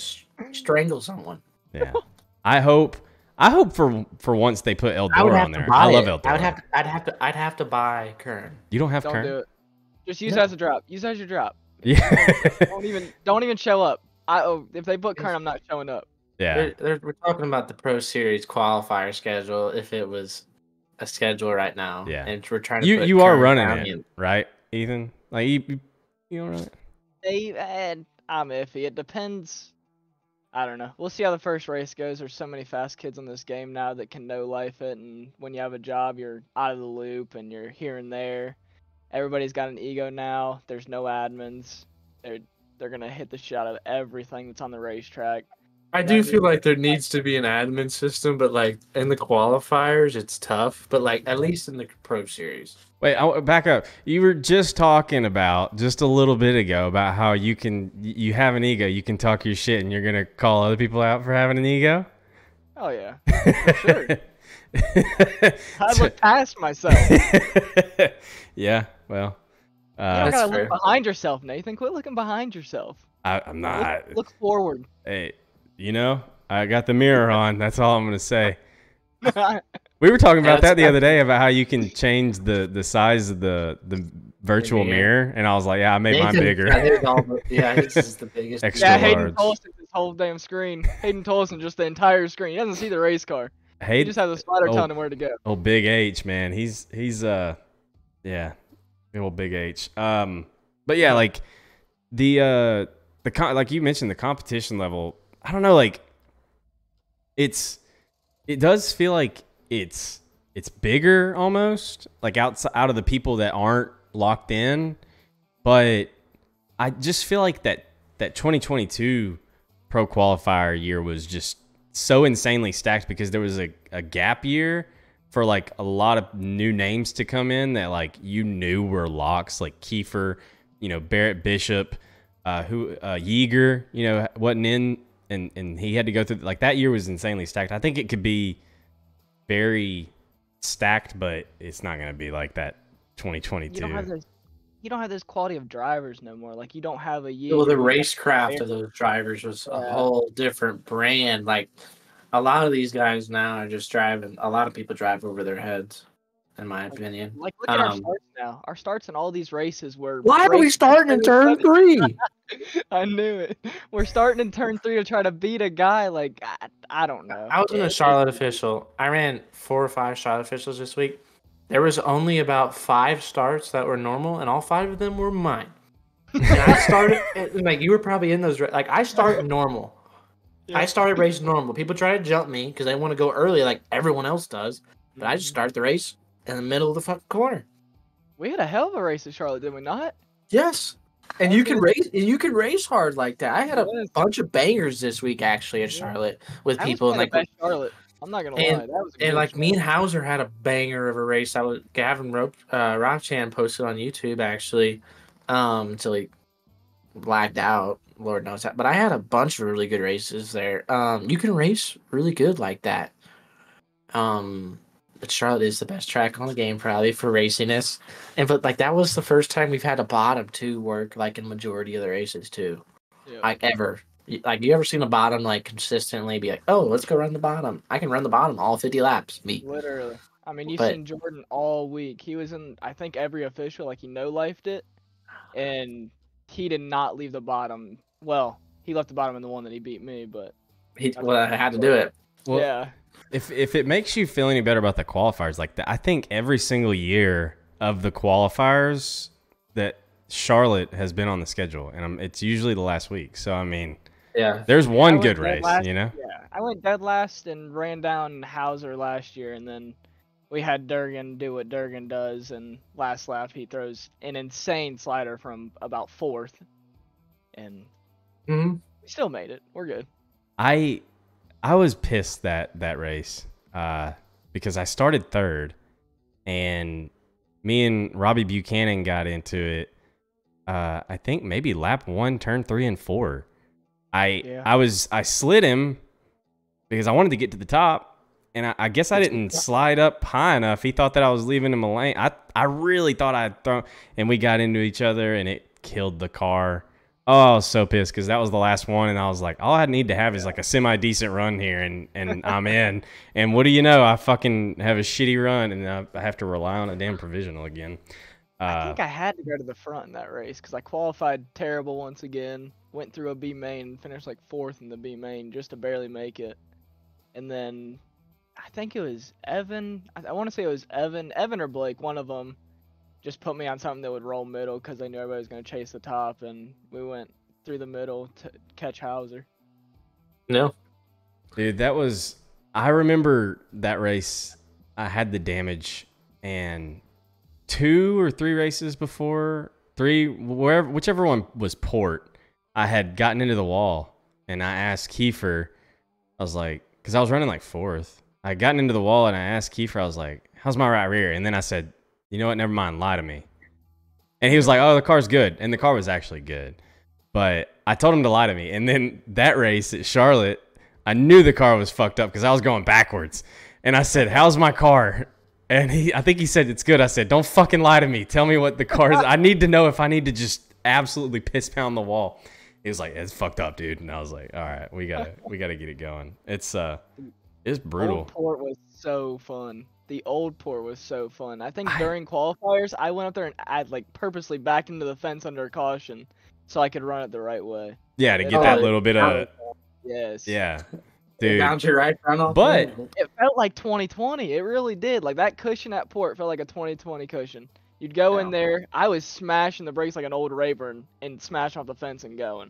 strangle someone. Yeah, I hope for once they put Eldora on there. I love Eldora. I'd have to buy Kern. You don't have Kern. Don't do it. Just use as a drop. Use as your drop. Yeah. Don't even show up. If they put Kern, I'm not showing up. Yeah. We're talking about the Pro Series qualifier schedule. If it was a schedule right now, yeah, and we're trying to. You are running it, right, Ethan? Like you don't run it. I'm iffy. It depends. I don't know. We'll see how the first race goes. There's so many fast kids on this game now that can no life it, and when you have a job, you're out of the loop and you're here and there. Everybody's got an ego now. There's no admins. They're gonna hit the shit out of everything that's on the racetrack. I do feel like there needs to be an admin system, but like in the qualifiers, it's tough. But like at least in the Pro Series. Wait, back up. You were just talking about just a little bit ago about how you have an ego, you can talk your shit, and you're gonna call other people out for having an ego. Oh yeah, for sure. I look past myself. Yeah, well, you gotta look behind yourself, Nathan. Quit looking behind yourself. I'm not. Look forward. Hey, you know, I got the mirror on. That's all I'm going to say. We were talking about that the other day about how you can change the size of the virtual mirror, and I was like, yeah, I made mine bigger. Yeah, this is the biggest. Yeah, Hayden Tolson, this whole damn screen. Hayden Tolson, just the entire screen. He doesn't see the race car. Hayden, he just has a spider telling him where to go. Oh, Big H, man, he's yeah, old Big H. But yeah, like like you mentioned, the competition level. I don't know, like it does feel like it's bigger almost, like out of the people that aren't locked in, but I just feel like that 2022 pro qualifier year was just so insanely stacked because there was a gap year for like a lot of new names to come in that like you knew were locks, like Kiefer, you know, Barrett Bishop, Yeager, you know, wasn't in, and he had to go through, like, that year was insanely stacked. I think it could be very stacked, but it's not going to be like that 2022. You don't have this quality of drivers no more. Like, you don't have a year. Well, the racecraft of those drivers was a whole different brand. Like, a lot of these guys now are just driving. A lot of people drive over their heads, in my opinion. Like, look at our starts now. Our starts in all these races were... Why are we starting in turn 3? I knew it. We're starting in turn 3 to try to beat a guy. Like, I don't know. I was in a Charlotte official. I ran 4 or 5 Charlotte officials this week. There was only about 5 starts that were normal, and all 5 of them were mine. And I started... like, you were probably in those... Like, I started normal. Yeah. I started race normal. People try to jump me because they want to go early like everyone else does, but I just start the race in the middle of the fucking corner. We had a hell of a race in Charlotte, did we not? Yes. And you can race, and you can race hard like that. I had a bunch of bangers this week actually at Charlotte with people, and like Charlotte, I'm not gonna lie, that was a good and like show. Me and Hauser had a banger of a race. I was Gavin Robchan posted on YouTube actually, until he blacked out. Lord knows that, but I had a bunch of really good races there. You can race really good like that. But Charlotte is the best track on the game probably for raciness, and but like that was the first time we've had a bottom two work like in majority of the races too, like ever. Like you ever seen a bottom like consistently be like, oh, let's go run the bottom? I can run the bottom all 50 laps. Me literally. I mean, you've seen Jordan all week. He was in I think every official. Like he no-lifed it, and he did not leave the bottom. Well, he left the bottom in the one that he beat me, but I had to do it. Well, yeah. If it makes you feel any better about the qualifiers, like I think every single year of the qualifiers that Charlotte has been on the schedule, and it's usually the last week. So I mean, yeah, there's one good race, you know. Yeah, I went dead last and ran down Hauser last year, and then we had Durgan do what Durgan does, and last lap he throws an insane slider from about 4th, and we still made it. We're good. I was pissed that race because I started 3rd, and me and Robbie Buchanan got into it. I think maybe lap 1, turn 3 and 4. I slid him because I wanted to get to the top. And I guess I didn't slide up high enough. He thought that I was leaving him a lane. I really thought I had thrown, and we got into each other, and it killed the car. Oh, I was so pissed because that was the last one, and I was like, all I need to have is like a semi-decent run here, and I'm in. And what do you know? I fucking have a shitty run, and I have to rely on a damn provisional again. I think I had to go to the front in that race because I qualified terrible once again, went through a B main, finished like 4th in the B main just to barely make it. And then... I think it was Evan. I want to say it was Evan. Evan or Blake, one of them, just put me on something that would roll middle because they knew everybody was going to chase the top, and we went through the middle to catch Hauser. No. Dude, that was... I remember that race. I had the damage, and 2 or 3 races before, 3, wherever, whichever one was Port, I had gotten into the wall, and I asked Kiefer, I was like... Because I was running like 4th. I gotten into the wall, and I asked Kiefer, I was like, how's my right rear? And then I said, you know what? Never mind. Lie to me. And he was like, oh, the car's good. And the car was actually good. But I told him to lie to me. And then that race at Charlotte, I knew the car was fucked up because I was going backwards. And I said, how's my car? And I think he said, it's good. I said, don't fucking lie to me. Tell me what the car is. I need to know if I need to just absolutely piss pound the wall. He was like, it's fucked up, dude. And I was like, all right, we gotta get it going. It's brutal. The old port was so fun. The old port was so fun. I think during qualifiers, I went up there and I like purposely backed into the fence under caution so I could run it the right way. Yeah, to get that little bit of. Yes. Yeah. Dude. But it felt like 2020. It really did. Like that cushion at port felt like a 2020 cushion. You'd go in there. I was smashing the brakes like an old Rayburn and smashing off the fence and going.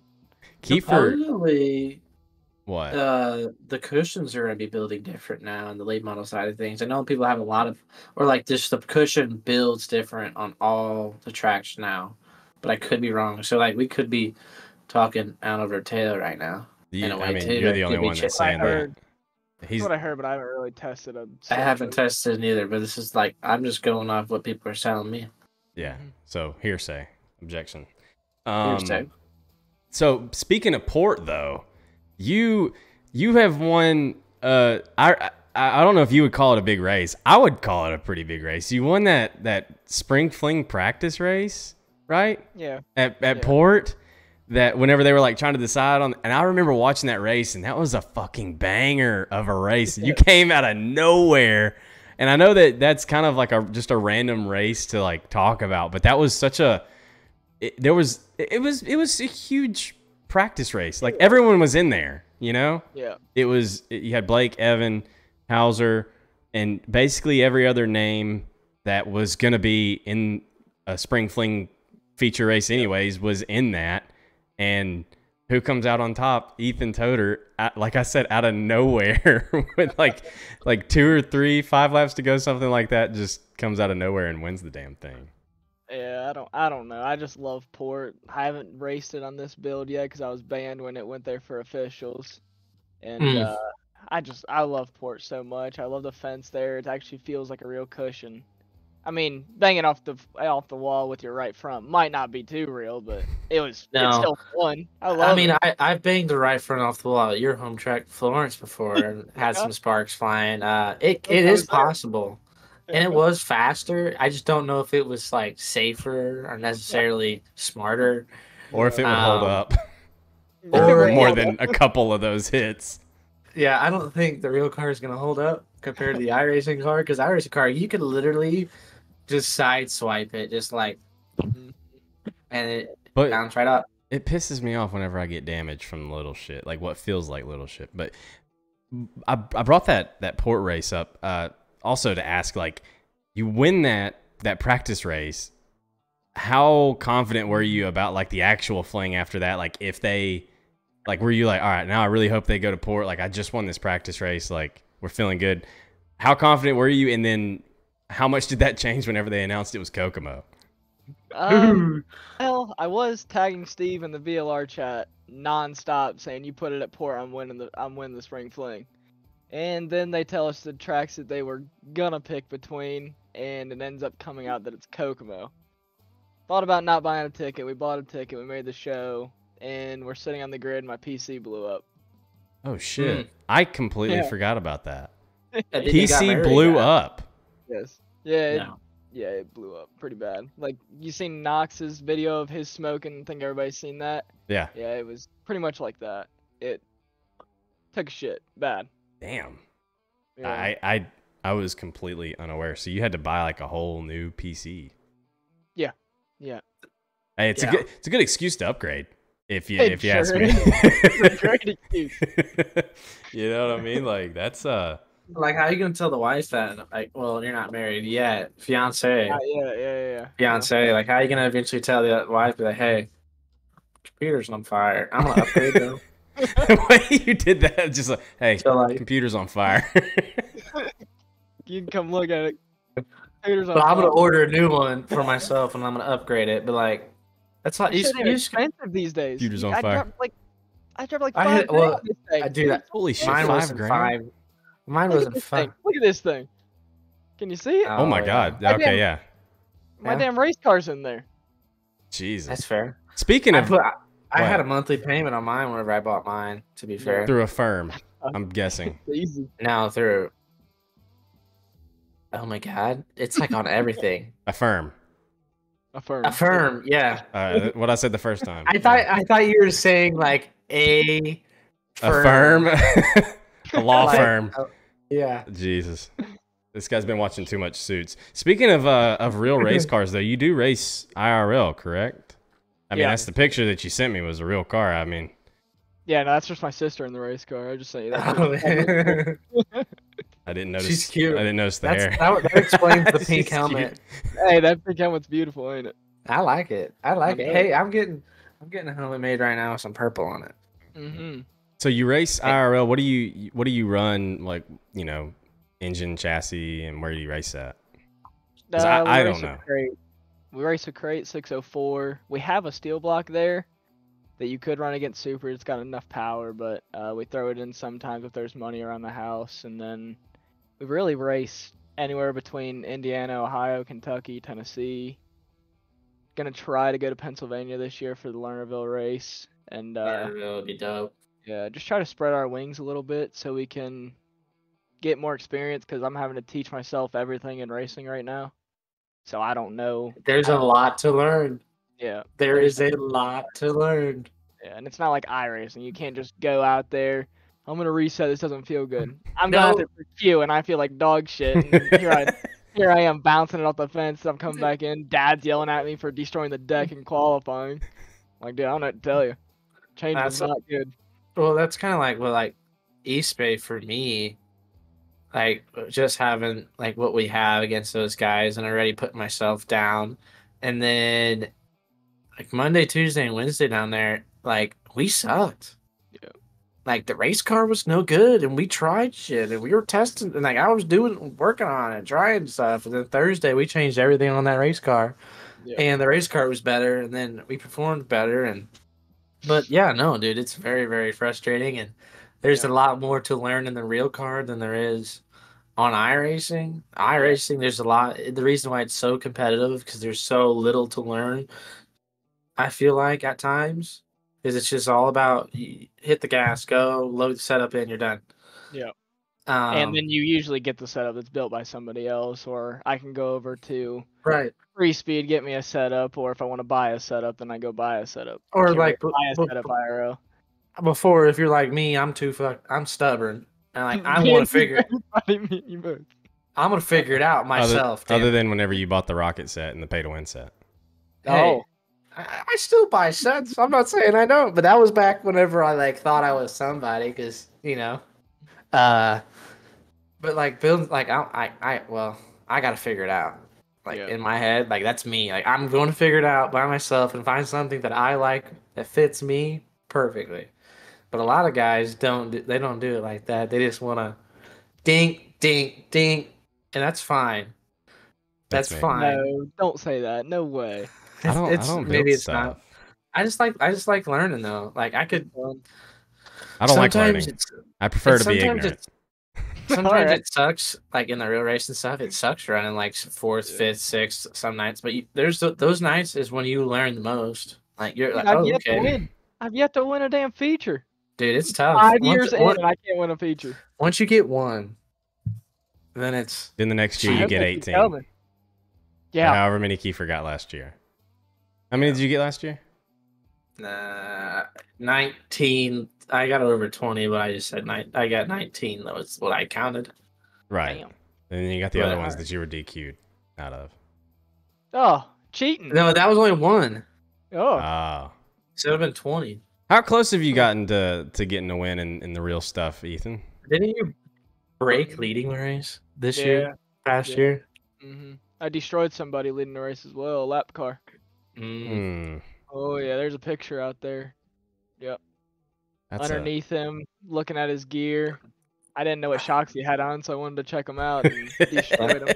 Supposedly, the cushions are going to be building different now in the late model side of things. I know people have a lot of, or like just the cushion builds different on all the tracks now, but I could be wrong. So like we could be talking out over Taylor right now. Yeah, I mean, you're the only one that's saying that. That's what I heard, but I haven't really tested them. I haven't tested it either, but this is like, I'm just going off what people are telling me. Yeah, so hearsay, objection. Hearsay. So speaking of port, though, you have won, I don't know if you would call it a big race. I would call it a pretty big race. You won that spring fling practice race, right? Yeah. At port. That whenever they were like trying to decide on, and I remember watching that race, and that was a fucking banger of a race. You came out of nowhere, and I know that that's kind of like just a random race to like talk about, but that was such a it was a huge practice race. Like everyone was in there, you know. Yeah. It was you had Blake, Evan, Hauser, and basically every other name that was gonna be in a spring fling feature race, anyways, was in that. And who comes out on top? Ethan Toedter, like I said, out of nowhere with like 2 or 3, 5 laps to go, something like that, just comes out of nowhere and wins the damn thing. Yeah, I don't know. I just love port. I haven't raced it on this build yet because I was banned when it went there for officials, and I love port so much. I love the fence there. It actually feels like a real cushion. I mean, banging off the wall with your right front might not be too real, but it was it's still fun. I mean, I banged the right front off the wall at your home track, Florence, before and had some sparks flying. It is possible, and it was faster. I just don't know if it was like safer or necessarily smarter, or if it would hold up, or more than a couple of those hits. Yeah, I don't think the real car is gonna hold up compared to the iRacing car, because iRacing car you could literally just side swipe it, just like, and it bounce right up. It pisses me off whenever I get damage from little shit, like what feels like little shit. But I brought that port race up also to ask, like, you win that practice race. How confident were you about like the actual fling after that? Like, if they, like, were you like, all right, now I really hope they go to port. Like, I just won this practice race. Like, we're feeling good. How confident were you? And then how much did that change whenever they announced it was Kokomo? Well, I was tagging Steve in the VLR chat nonstop, saying, you put it at port, I'm winning the spring fling. And then they tell us the tracks that they were gonna pick between, and it ends up coming out that it's Kokomo. Thought about not buying a ticket. We bought a ticket. We made the show, and we're sitting on the grid. And my PC blew up. Oh shit! I completely forgot about that. PC blew up. Yes. Yeah. It blew up pretty bad. Like, you seen Knox's video of his smoking? I think everybody's seen that. Yeah. Yeah, it was pretty much like that. It took shit bad. Damn. Yeah. I was completely unaware. So you had to buy like a whole new PC. Yeah. Yeah. Hey, it's a good excuse to upgrade. If you ask me, you know what I mean. Like, that's like, how are you gonna tell the wife that? Like, well, you're not married yet, fiance. Yeah. Fiance. Like, how are you gonna eventually tell the wife that, hey, computer's on fire? I'm gonna upgrade though. The way you did that, just like, hey, so, like, computer's on fire. You can come look at it. Computer's on fire. I'm gonna order a new one for myself, and I'm gonna upgrade it. But like. That's not expensive these days. Computers on fire. I dropped like $5,000. Well, I do that. Holy shit! Mine wasn't $5,000. Mine wasn't $5,000. Look at this thing. Can you see it? Oh my god. Okay, yeah. My damn race car's in there. Jesus. That's fair. Speaking of, I had a monthly payment on mine whenever I bought mine. To be fair, through a firm, I'm guessing. Easy. Now through. Oh my god! It's like on everything. A firm. Affirm, yeah. What I said the first time. I thought you were saying like a firm. A law firm. Yeah. Jesus. This guy's been watching too much Suits. Speaking of real race cars, though, you do race IRL, correct? I mean, yeah. That's the picture that you sent me was a real car. I mean. Yeah, no, that's just my sister in the race car. I just say that. Oh, I didn't notice. She's cute. I didn't notice the hair. That explains the pink helmet. Cute. Hey, that pink helmet's beautiful, ain't it? I like it. I like it. Hey, I'm getting a helmet made right now with some purple on it. Mm-hmm. So you race IRL. What do you run, like, you know, engine, chassis, and where do you race at? I don't know. We race a crate 604. We have a steel block there that you could run against super. It's got enough power, but we throw it in sometimes if there's money around the house. And then we really race anywhere between Indiana, Ohio, Kentucky, Tennessee. Gonna try to go to Pennsylvania this year for the Lernerville race. And Lernerville would be dope. Yeah, just try to spread our wings a little bit so we can get more experience, because I'm having to teach myself everything in racing right now. So I don't know. There's a lot to learn. Yeah. There is a lot to learn. Yeah, and it's not like iRacing. You can't just go out there, I'm going to reset, this doesn't feel good. I'm going out there for Q, and I feel like dog shit. And here I am bouncing it off the fence. I'm coming back in. Dad's yelling at me for destroying the deck and qualifying. I'm like, dude, I don't know what to tell you. Change is not good. Well, that's kind of like what, like, East Bay for me, like, just having, like, what we have against those guys and already putting myself down. And then, like, Monday, Tuesday, and Wednesday down there, like, we sucked. Yeah. Like, the race car was no good, and we tried shit, and we were testing, and, like, I was working on it, trying stuff. And then Thursday, we changed everything on that race car. Yeah. And the race car was better, and then we performed better, and... But yeah, no, dude, it's very, very frustrating, and there's a lot more to learn in the real car than there is on iRacing. iRacing, there's a lot. The reason why it's so competitive because there's so little to learn. I feel like at times is it's just all about you hit the gas, go, load the setup in, you're done. Yeah, and then you usually get the setup that's built by somebody else, or I can go over to right. Free Speed, get me a setup, or if I want to buy a setup, then I go buy a setup. Or like buy a setup IRL. Before, if you're like me, I'm too fucked. I'm stubborn, and like I want to figure. I'm gonna figure it out myself. Other than whenever you bought the rocket set and the pay to win set. Hey, I still buy sets. I'm not saying I don't, but that was back whenever I like thought I was somebody, because you know. But like build, like I gotta figure it out. Like, in my head, like, that's me. Like, I'm going to figure it out by myself and find something that I like that fits me perfectly. But a lot of guys don't do it like that. They just want to dink, dink, dink, and that's fine. That's fine. No, don't say that. No way. I don't maybe it's stuff. Not. I just like learning, though. Like, I could... I don't like learning. I prefer to be ignorant. Sometimes it sucks, like in the real race and stuff. It sucks running like fourth, fifth, sixth some nights. But there's those nights is when you learn the most. Like you're like, I've yet to win a damn feature, dude. It's tough. 5 years in, and I can't win a feature. Once you get one, then it's the next year you get 18. Yeah, however many Kiefer got last year. How many did you get last year? 19. I got over 20, but I just said I got 19. That was what I counted. Right. Damn. And then you got the other ones that you were DQ'd out of. Oh, cheating. No, that was only one. Oh. So it would have been 20. How close have you gotten to getting a win in the real stuff, Ethan? Didn't you break leading the race this year, past year? Mm-hmm. I destroyed somebody leading the race as well, a lap car. Mm. Oh, yeah, there's a picture out there. Yep. That's underneath him, looking at his gear. I didn't know what shocks he had on, so I wanted to check him out and destroyed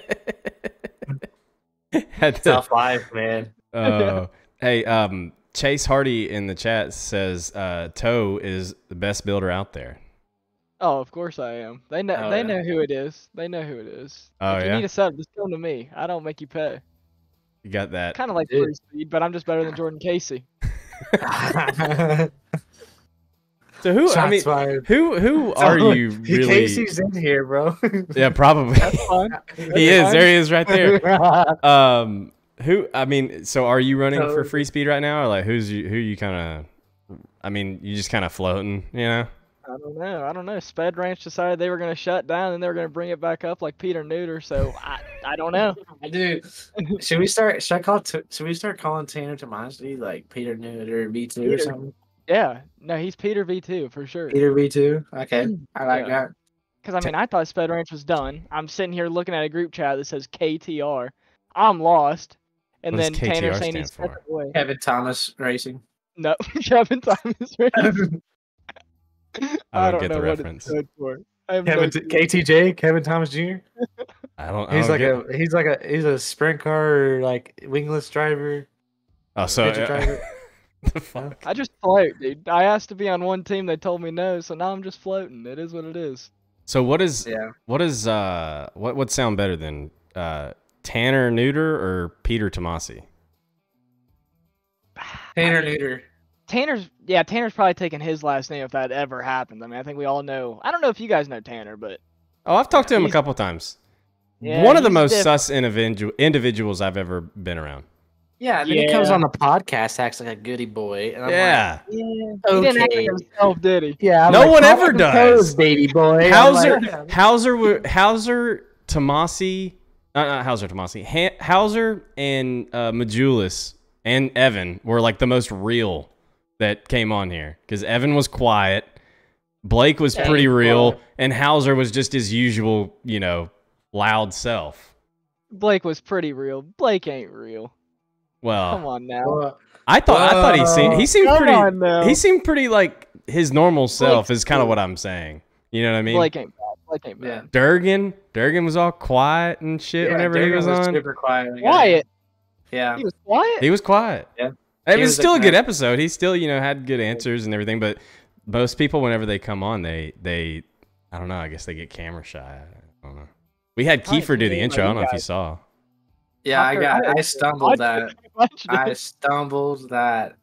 him. That's tough life, man. Hey, Chase Hardy in the chat says Toe is the best builder out there. Oh, of course I am. They know who it is. They know who it is. Oh, if you need a sub, just come to me. I don't make you pay. You got that. Kind of like Free Speed, but I'm just better than Jordan Casey. So who? Shots fired. Who are you really? Casey's in here, bro. Yeah, probably. That's fine. He is. There he is, right there. So are you running for free speed right now, or like who you kind of? I mean, you just kind of floating, you know? I don't know. Sped Ranch decided they were going to shut down and they were going to bring it back up like Peter Neuter. So I don't know. Dude, should we start calling Tanner Tomyse like Peter Neuter V2 or something? Yeah. No, he's Peter V2 for sure. Peter V2. Okay. I like that. Because, I mean, I thought Sped Ranch was done. I'm sitting here looking at a group chat that says KTR. I'm lost. And what then Tanner saying he's away. Kevin Thomas Racing. No, Kevin Thomas Racing. I don't get the reference. KTJ, Kevin Thomas Jr. He's a sprint car like wingless driver. Oh, driver. The fuck? I just float, dude. I asked to be on one team, they told me no, so now I'm just floating. It is what it is. So what sound better than Tanner Neuter or Peter Tomyse? Tanner Neuter. Tanner's probably taking his last name if that ever happens. I mean, I think we all know. I don't know if you guys know Tanner, but I've talked to him a couple times. Yeah, one of the most sus individuals I've ever been around. Yeah, and then he comes on the podcast, acts like a goody boy, and I'm like, he didn't act like himself, did he? Yeah, I'm no one ever does, baby boy. Hauser and Majulis and Evan were like the most real that came on here, because Evan was quiet, Blake was pretty real, and Hauser was just his usual, you know, loud self. Blake was pretty real. Blake ain't real. Well, come on now. I thought he seemed pretty like his normal self. Blake's is kind of what I'm saying. You know what I mean? Blake ain't bad. Blake ain't bad. Yeah. Durgan was all quiet and shit whenever Durgan was on. Super quiet. Quiet. Yeah. He was quiet. He was quiet. Yeah. It was still a good episode. He still, you know, had good answers and everything. But most people, whenever they come on, they I don't know. I guess they get camera shy. I don't know. We had Kiefer do the intro. I don't know if you saw. Yeah, I stumbled that.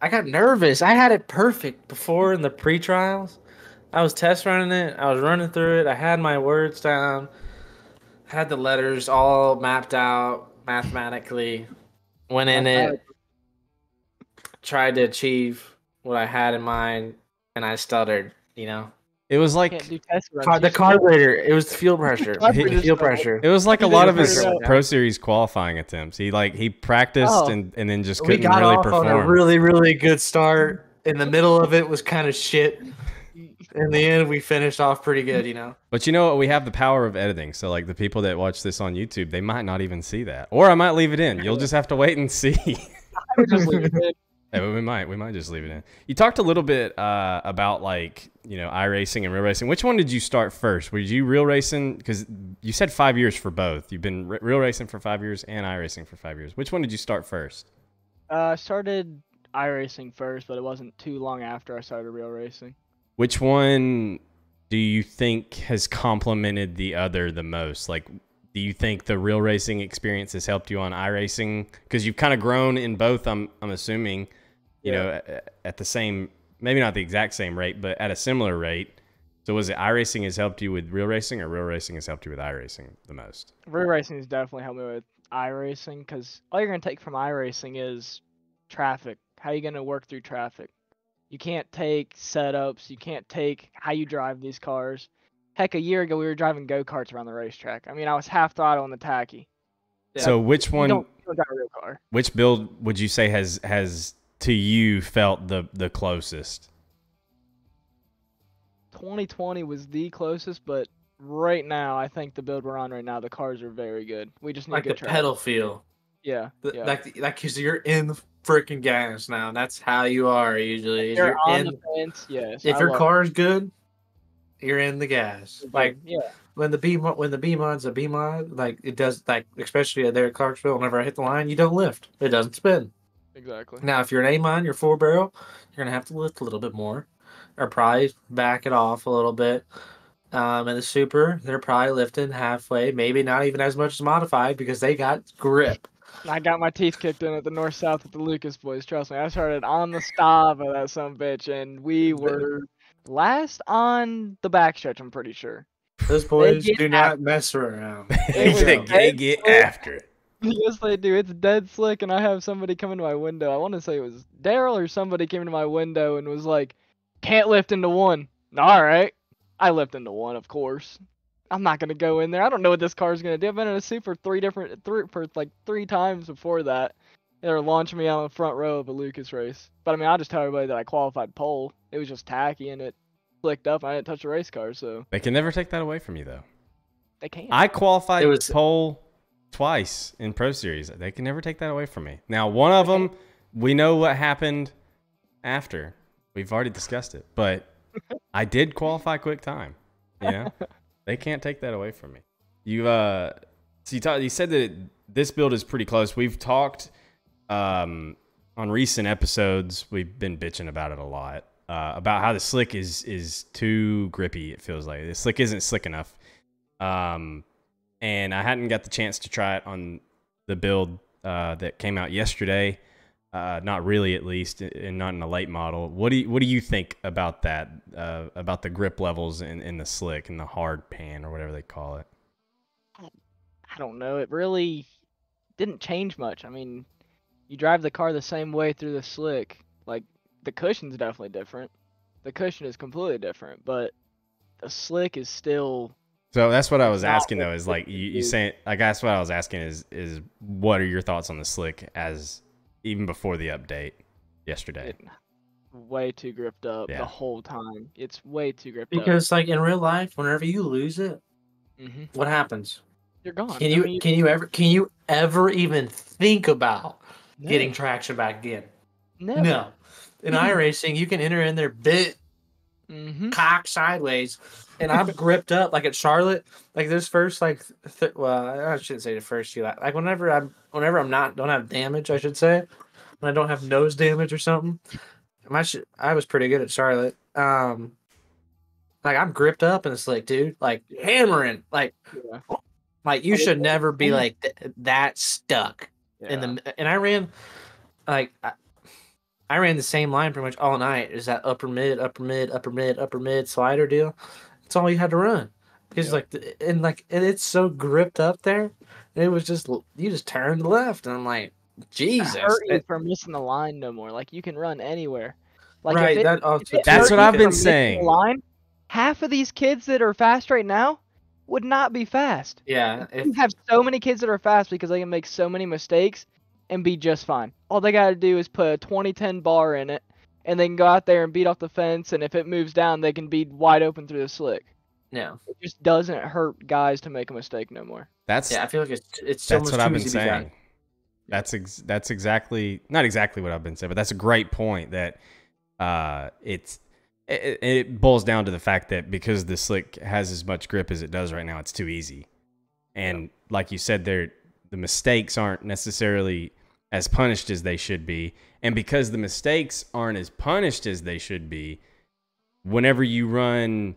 I got nervous. I had it perfect before in the pre-trials. I was test running it. I was running through it. I had my words down. I had the letters all mapped out mathematically. Went in it. Tried to achieve what I had in mind, and I stuttered. You know, it was like the carburetor. It was fuel pressure. It was like a lot of his Pro Series qualifying attempts. He practiced and then just couldn't really perform. We got off on a really, really good start. In the middle of it was kind of shit. In the end, we finished off pretty good. You know. But you know what? We have the power of editing. So like the people that watch this on YouTube, they might not even see that, or I might leave it in. You'll just have to wait and see. I would just leave it in. Yeah, we might just leave it in. You talked a little bit about, like, you know, iRacing and real racing. Which one did you start first? Were you real racing? Because you said 5 years for both. You've been real racing for 5 years and iRacing for 5 years. Which one did you start first? I started iRacing first, but it wasn't too long after I started real racing. Which one do you think has complemented the other the most? Like, do you think the real racing experience has helped you on iRacing? Because you've kind of grown in both, I'm assuming, you know, at the same, maybe not the exact same rate, but at a similar rate. So was it iRacing has helped you with real racing, or real racing has helped you with iRacing the most? Real racing has definitely helped me with iRacing, because all you're going to take from iRacing is traffic. How are you going to work through traffic? You can't take setups. You can't take how you drive these cars. Heck, a year ago, we were driving go-karts around the racetrack. I mean, I was half throttle on the tacky. Yeah. So which one, you don't drive a real car. Which build would you say has to you felt the closest? 2020 was the closest, but right now, I think the build we're on right now, the cars are very good. We just need like good track. Pedal feel. Yeah. Like, because you're in the freaking gas now. That's how you are usually. If you're on the fence, yes. If your car is good, you're in the gas. Like, when the B mod's a B mod, like it does, like especially there at Clarksville, whenever I hit the line, you don't lift. It doesn't spin. Exactly. Now if you're an A mod, you're 4-barrel, you're gonna have to lift a little bit more. Or probably back it off a little bit. And the super, they're probably lifting halfway, maybe not even as much as modified because they got grip. I got my teeth kicked in at the North South with the Lucas boys, trust me. I started on the stop of that sumbitch, and we were last on the backstretch, I'm pretty sure. Those boys do not mess around. They get after it. Yes, they do. It's dead slick, and I have somebody come into my window. I want to say it was Daryl or somebody came into my window and was like, can't lift into one. All right. I lift into one, of course. I'm not going to go in there. I don't know what this car's going to do. I've been in a suit for three times before that. They're launching me out in the front row of a Lucas race. But, I mean, I'll just tell everybody that I qualified pole. It was just tacky, and it flicked up. I didn't touch a race car, so. They can never take that away from you, though. They can't. I qualified pole twice in Pro Series. They can never take that away from me. Now, one of them, we know what happened after. We've already discussed it, but I did qualify quick time. You know? They can't take that away from me. You said that this build is pretty close. We've talked on recent episodes. We've been bitching about it a lot, about how the slick is too grippy. It feels like the slick isn't slick enough. And I hadn't got the chance to try it on the build that came out yesterday. Not really, at least, and not in a late model. What do you think about that? About the grip levels in the slick and the hard pan or whatever they call it? I don't know. It really didn't change much. I mean, you drive the car the same way through the slick. Like, the cushion's definitely different. The cushion is completely different, but the slick is still. So that's what I was asking, though. Is like you saying? I guess what I was asking is what are your thoughts on the slick as even before the update yesterday? Way too gripped up the whole time. It's way too gripped up. Because like in real life, whenever you lose it, what happens? You're gone. Can you ever even think about getting traction back again? Never. No. In iRacing, you can enter in there cock sideways, and I'm gripped up like at Charlotte. Like those first well, I shouldn't say the first few. Like whenever I don't have damage, I should say, when I don't have nose damage or something. I was pretty good at Charlotte. Like I'm gripped up in the slick, dude. Like hammering. Like you should never be like that stuck. Yeah. And I ran like. I ran the same line pretty much all night. Is that upper mid slider deal? It's all you had to run. Because and it's so gripped up there. And it was just you just turned left, and I'm like, Jesus! It hurt you from missing the line no more. Like you can run anywhere. Like right, that's what I've been saying. Line, half of these kids that are fast right now would not be fast. Yeah, you have so many kids that are fast because they can make so many mistakes and be just fine. All they gotta do is put a 2010 bar in it, and they can go out there and beat off the fence, and if it moves down, they can be wide open through the slick. No. It just doesn't hurt guys to make a mistake no more. I feel like it's that's what I've been saying. That's exactly, not exactly what I've been saying, but that's a great point that it boils down to the fact that because the slick has as much grip as it does right now, it's too easy. And like you said there, the mistakes aren't necessarily as punished as they should be. And because the mistakes aren't as punished as they should be, whenever you run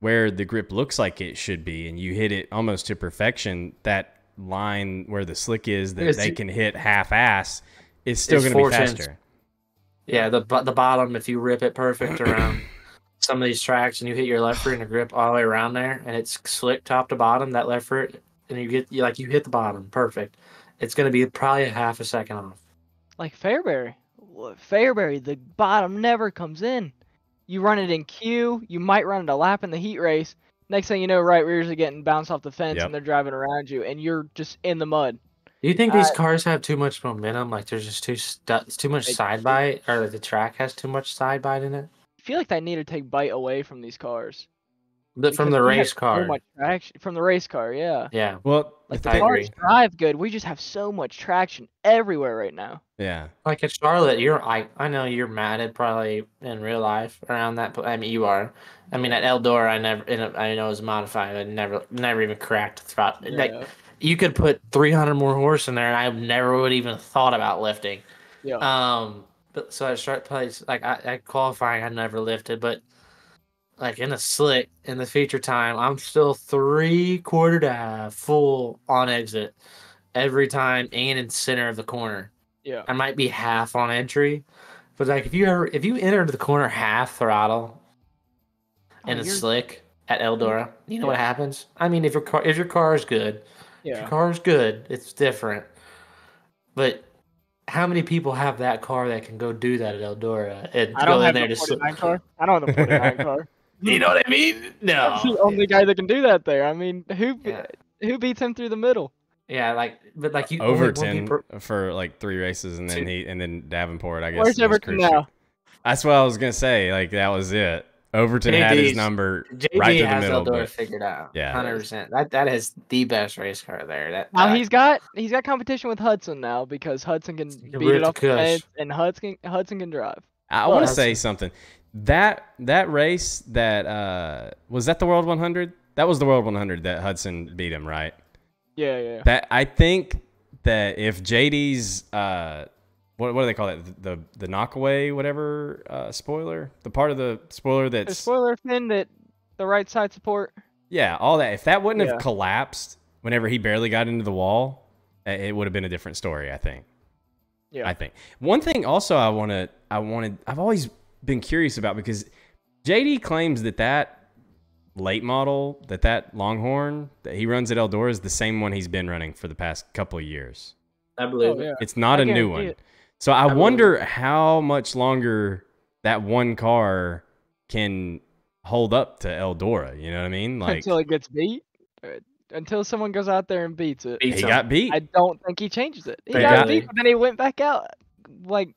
where the grip looks like it should be and you hit it almost to perfection, that line where the slick is that they can hit half-ass is still going to be faster. Yeah, the bottom, if you rip it perfect around some of these tracks and you hit your left foot and the grip all the way around there and it's slick top to bottom, that left foot, and you hit the bottom perfect, it's going to be probably a half a second off. Like Fairbury, the bottom never comes in. You run it in Q, you might run it a lap in the heat race. Next thing you know, right rears are getting bounced off the fence and they're driving around you, and you're just in the mud. Do you think these cars have too much momentum? Like there's just too much side bite, or the track has too much side bite in it? I feel like they need to take bite away from these cars. From the race car. So much traction. From the race car, yeah. Yeah. Well, like the cars drive good. We just have so much traction everywhere right now. Yeah. Like at Charlotte, I know you're matted probably in real life around that. I mean, you are. I mean, at Eldora, I know it was modified. I never even cracked the throttle. Yeah. Like, you could put 300 more horse in there, and I never would even thought about lifting. Yeah. But so at Charlotte place, like at qualifying, I never lifted, but. Like in a slick in the feature time, I'm still 3/4 to half full on exit every time and in center of the corner. Yeah. I might be half on entry. But like if you enter the corner half throttle in a slick at Eldora, you know what happens? I mean, if your car is good, it's different. But how many people have that car that can go do that at Eldora? And I don't go have in there the 49 car. I don't have the 49 car. You know what I mean? No. That's the only guy that can do that there. I mean, who beats him through the middle? Yeah, like, but like you Overton for like 3 races, and then then Davenport. I guess. Where's Everton now? That's what I was gonna say. Like that was it. Overton had his number right to the middle. JD has Eldora figured out. Yeah, 100%. That is the best race car there. Now he's got competition with Hudson now because Hudson can beat it off the fence, and Hudson can drive. I want to say something. That race that was that the World 100. That was the World 100 that Hudson beat him, right? Yeah, yeah. That I think that if JD's what do they call it? The knockaway whatever spoiler, the part of the spoiler that's the spoiler fin that the right side support. Yeah, all that. If that wouldn't have collapsed whenever he barely got into the wall, it would have been a different story. I think. Yeah. I think one thing also I've always been curious about because JD claims that late model that Longhorn that he runs at Eldora is the same one he's been running for the past couple of years. I believe it. It's not a new one. So I wonder how much longer that one car can hold up to Eldora. You know what I mean? Like until it gets beat, until someone goes out there and beats it. He got beat. I don't think he changes it. He got beat, but then he went back out. Like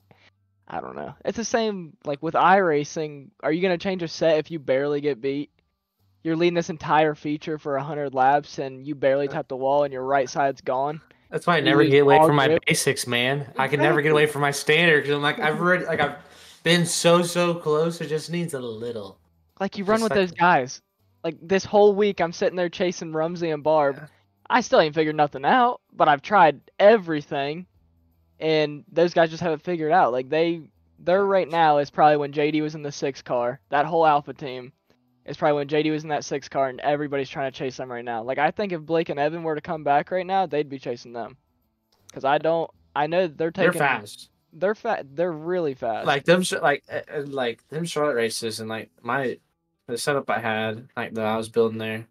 I don't know. It's the same like with iRacing. Are you gonna change a set if you barely get beat? You're leading this entire feature for 100 laps, and you barely tap the wall, and your right side's gone. That's why I never get away from my basics, man. Exactly. I can never get away from my standard because I'm like I've been so close. It just needs a little. Like you run with those guys. Like this whole week, I'm sitting there chasing Rumsey and Barb. Yeah. I still ain't figured nothing out, but I've tried everything, and those guys just haven't figured out. Like they're right now is probably when JD was in the 6 car. That whole Alpha team. It's probably when JD was in that 6 car and everybody's trying to chase them right now. Like, I think if Blake and Evan were to come back right now, they'd be chasing them. Because I know they're taking... They're fast. They're They're really fast. Like, them Charlotte races and, like, the setup I had, like, that I was building there,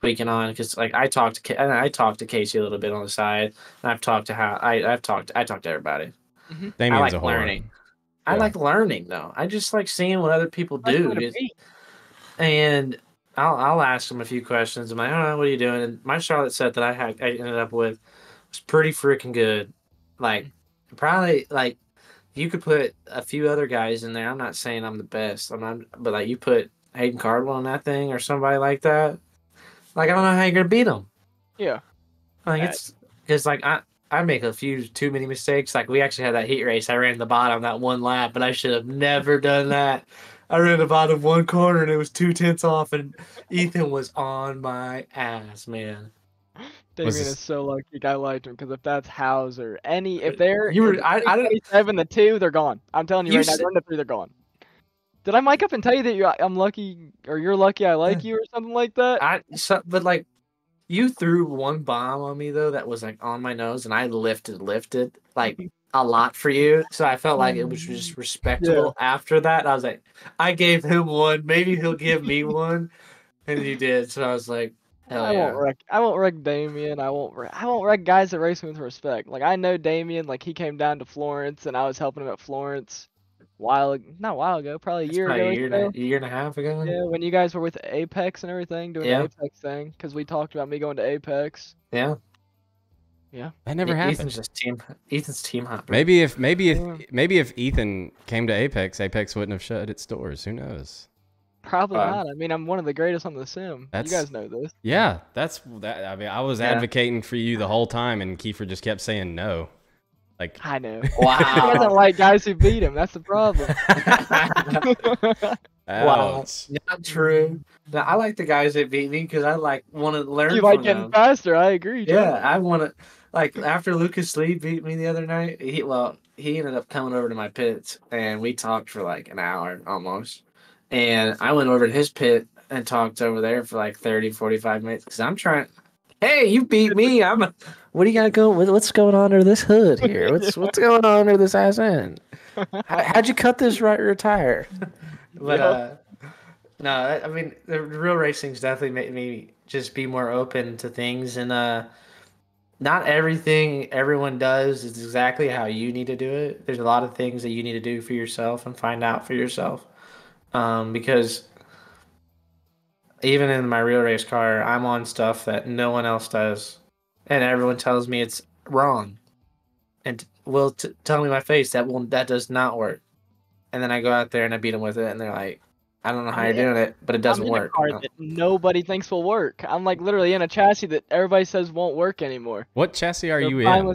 tweaking on, because, like, I talked to Casey a little bit on the side, and I've talked to I talked to everybody. Mm-hmm. Damian's a whole learning. Yeah. I like learning, though. I just like seeing what other people do. And I'll ask them a few questions. I'm like, oh, what are you doing? And my Charlotte set that I ended up with was pretty freaking good. Like, probably, like, you could put a few other guys in there. I'm not saying I'm the best. But, like, you put Hayden Cardwell on that thing or somebody like that. Like, I don't know how you're going to beat them. Yeah. Like, it's because, like, I make a few too many mistakes. Like, we actually had that heat race. I ran the bottom that one lap, but I should have never done that. I ran the bottom one corner and it was 2/10 off, and Ethan was on my ass, man. Damian is so lucky. I liked him because if that's Hauser, I didn't seven the 2, they're gone. I'm telling you right now, the 3, they're gone. Did I mic up and tell you that I'm lucky or you're lucky I like you or something like that? But like you threw one bomb on me though that was like on my nose, and I lifted like. A lot for you, so I felt like it was just respectable. Yeah. After that, I was like, I gave him one, maybe he'll give me one, and you did. So I was like, hell yeah. I won't wreck Damian. I won't wreck guys that race with respect. Like I know Damian. Like he came down to Florence, and I was helping him at Florence, probably a year and a half ago. Yeah, when you guys were with Apex and everything, doing the Apex thing, because we talked about me going to Apex. Yeah. Yeah, that never happened. Ethan's team hopper. Maybe if Ethan came to Apex, Apex wouldn't have shut its doors. Who knows? Probably not. I mean, I'm one of the greatest on the sim. You guys know this. Yeah, that's. I mean, I was advocating for you the whole time, and Kiefer just kept saying no. Like I know. Wow. He doesn't like guys who beat him. That's the problem. Wow, not true. Now, I like the guys that beat me because I like want to learn. You like from getting them. Faster. I agree. John. Yeah, I want to. Like after Lucas Lee beat me the other night, he ended up coming over to my pits and we talked for like an hour almost. And I went over to his pit and talked over there for like 30, 45 minutes because I'm trying. Hey, you beat me. What do you got going? What's going on under this hood here? What's going on under this ass end? How'd you cut this right rear tire? But no, I mean the real racing's definitely made me just be more open to things and not everything everyone does is exactly how you need to do it. There's a lot of things that you need to do for yourself and find out for yourself. Because even in my real race car, I'm on stuff that no one else does. And everyone tells me it's wrong. And will tell me my face that does not work. And then I go out there and I beat them with it. And they're like, I don't know how you're doing it, but it doesn't work. I'm in a car that nobody thinks will work. I'm like literally in a chassis that everybody says won't work anymore. What chassis are you in? A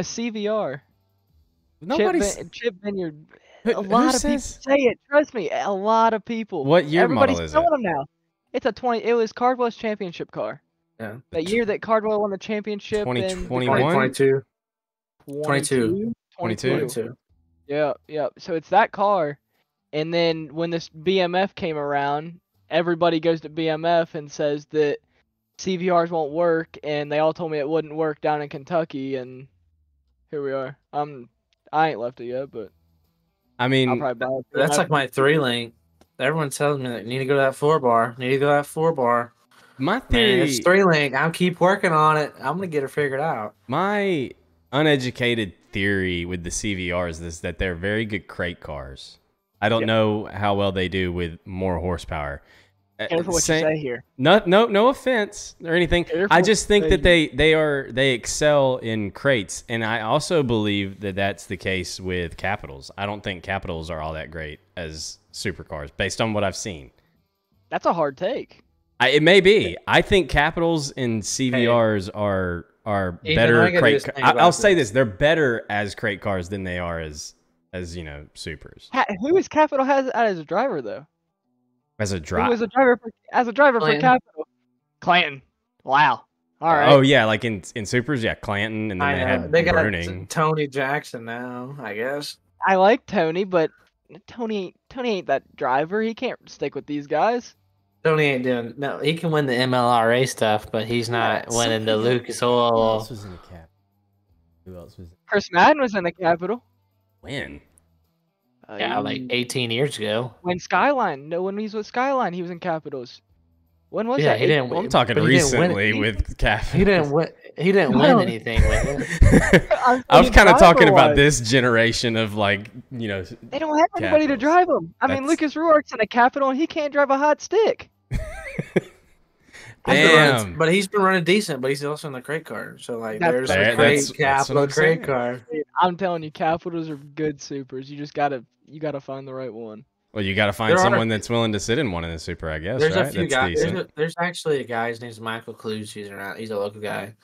CVR. Nobody's... Chip Vineyard. A lot of people say it. Trust me, a lot of people. What year model is it? Everybody's telling them now. It's a 20. It was Cardwell's championship car. Yeah. That year that Cardwell won the championship. 2022. Yeah, yeah. So it's that car. And then when this BMF came around, everybody goes to BMF and says that CVRs won't work, and they all told me it wouldn't work down in Kentucky, and here we are. I ain't left it yet, but I mean, that's like my 3-link. Everyone tells me that you need to go to that 4-bar. My theory, man, it's 3-link. I'll keep working on it. I'm gonna get it figured out. My uneducated theory with the CVRs is that they're very good crate cars. I don't know how well they do with more horsepower. Careful what you say here. No offense or anything. Careful. I just think that they excel in crates, and I also believe that that's the case with Capitals. I don't think Capitals are all that great as supercars, based on what I've seen. That's a hard take. It may be. I think Capitals and CVRs are better crate. I'll say this: they're better as crate cars than they are as. You know, supers. Who is Capital as a driver though? As a driver. Who was a driver for Capital? Clanton. Wow. All right. Oh yeah, like in supers, yeah, Clanton, and then they had Bruning. Tony Jackson now, I guess. I like Tony, but Tony ain't that driver. He can't stick with these guys. Tony ain't doing. No, he can win the MLRA stuff, but he's not winning the Lucas Oil. Who else was in the Cap? Who else was? Chris Madden was in the Capital. When? Yeah, like 18 years ago. When Skyline. No, when he was with Skyline, he was in Capitals. When was that? Yeah, he didn't win. I'm talking recently with Capitals. He didn't win anything with it. I was kind of talking about this generation of, like, you know. They don't have anybody to drive them. I mean, Lucas Ruark's in a Capital, and he can't drive a hot stick. Damn. But he's been running decent, but he's also in the crate car. So, like, there's a Capital crate car. I'm telling you, Capitals are good supers. You just gotta find the right one. Well, you gotta find someone that's willing to sit in one in the super, I guess. There's a few guys. There's actually a guy. His name's Michael Clues. He's a local guy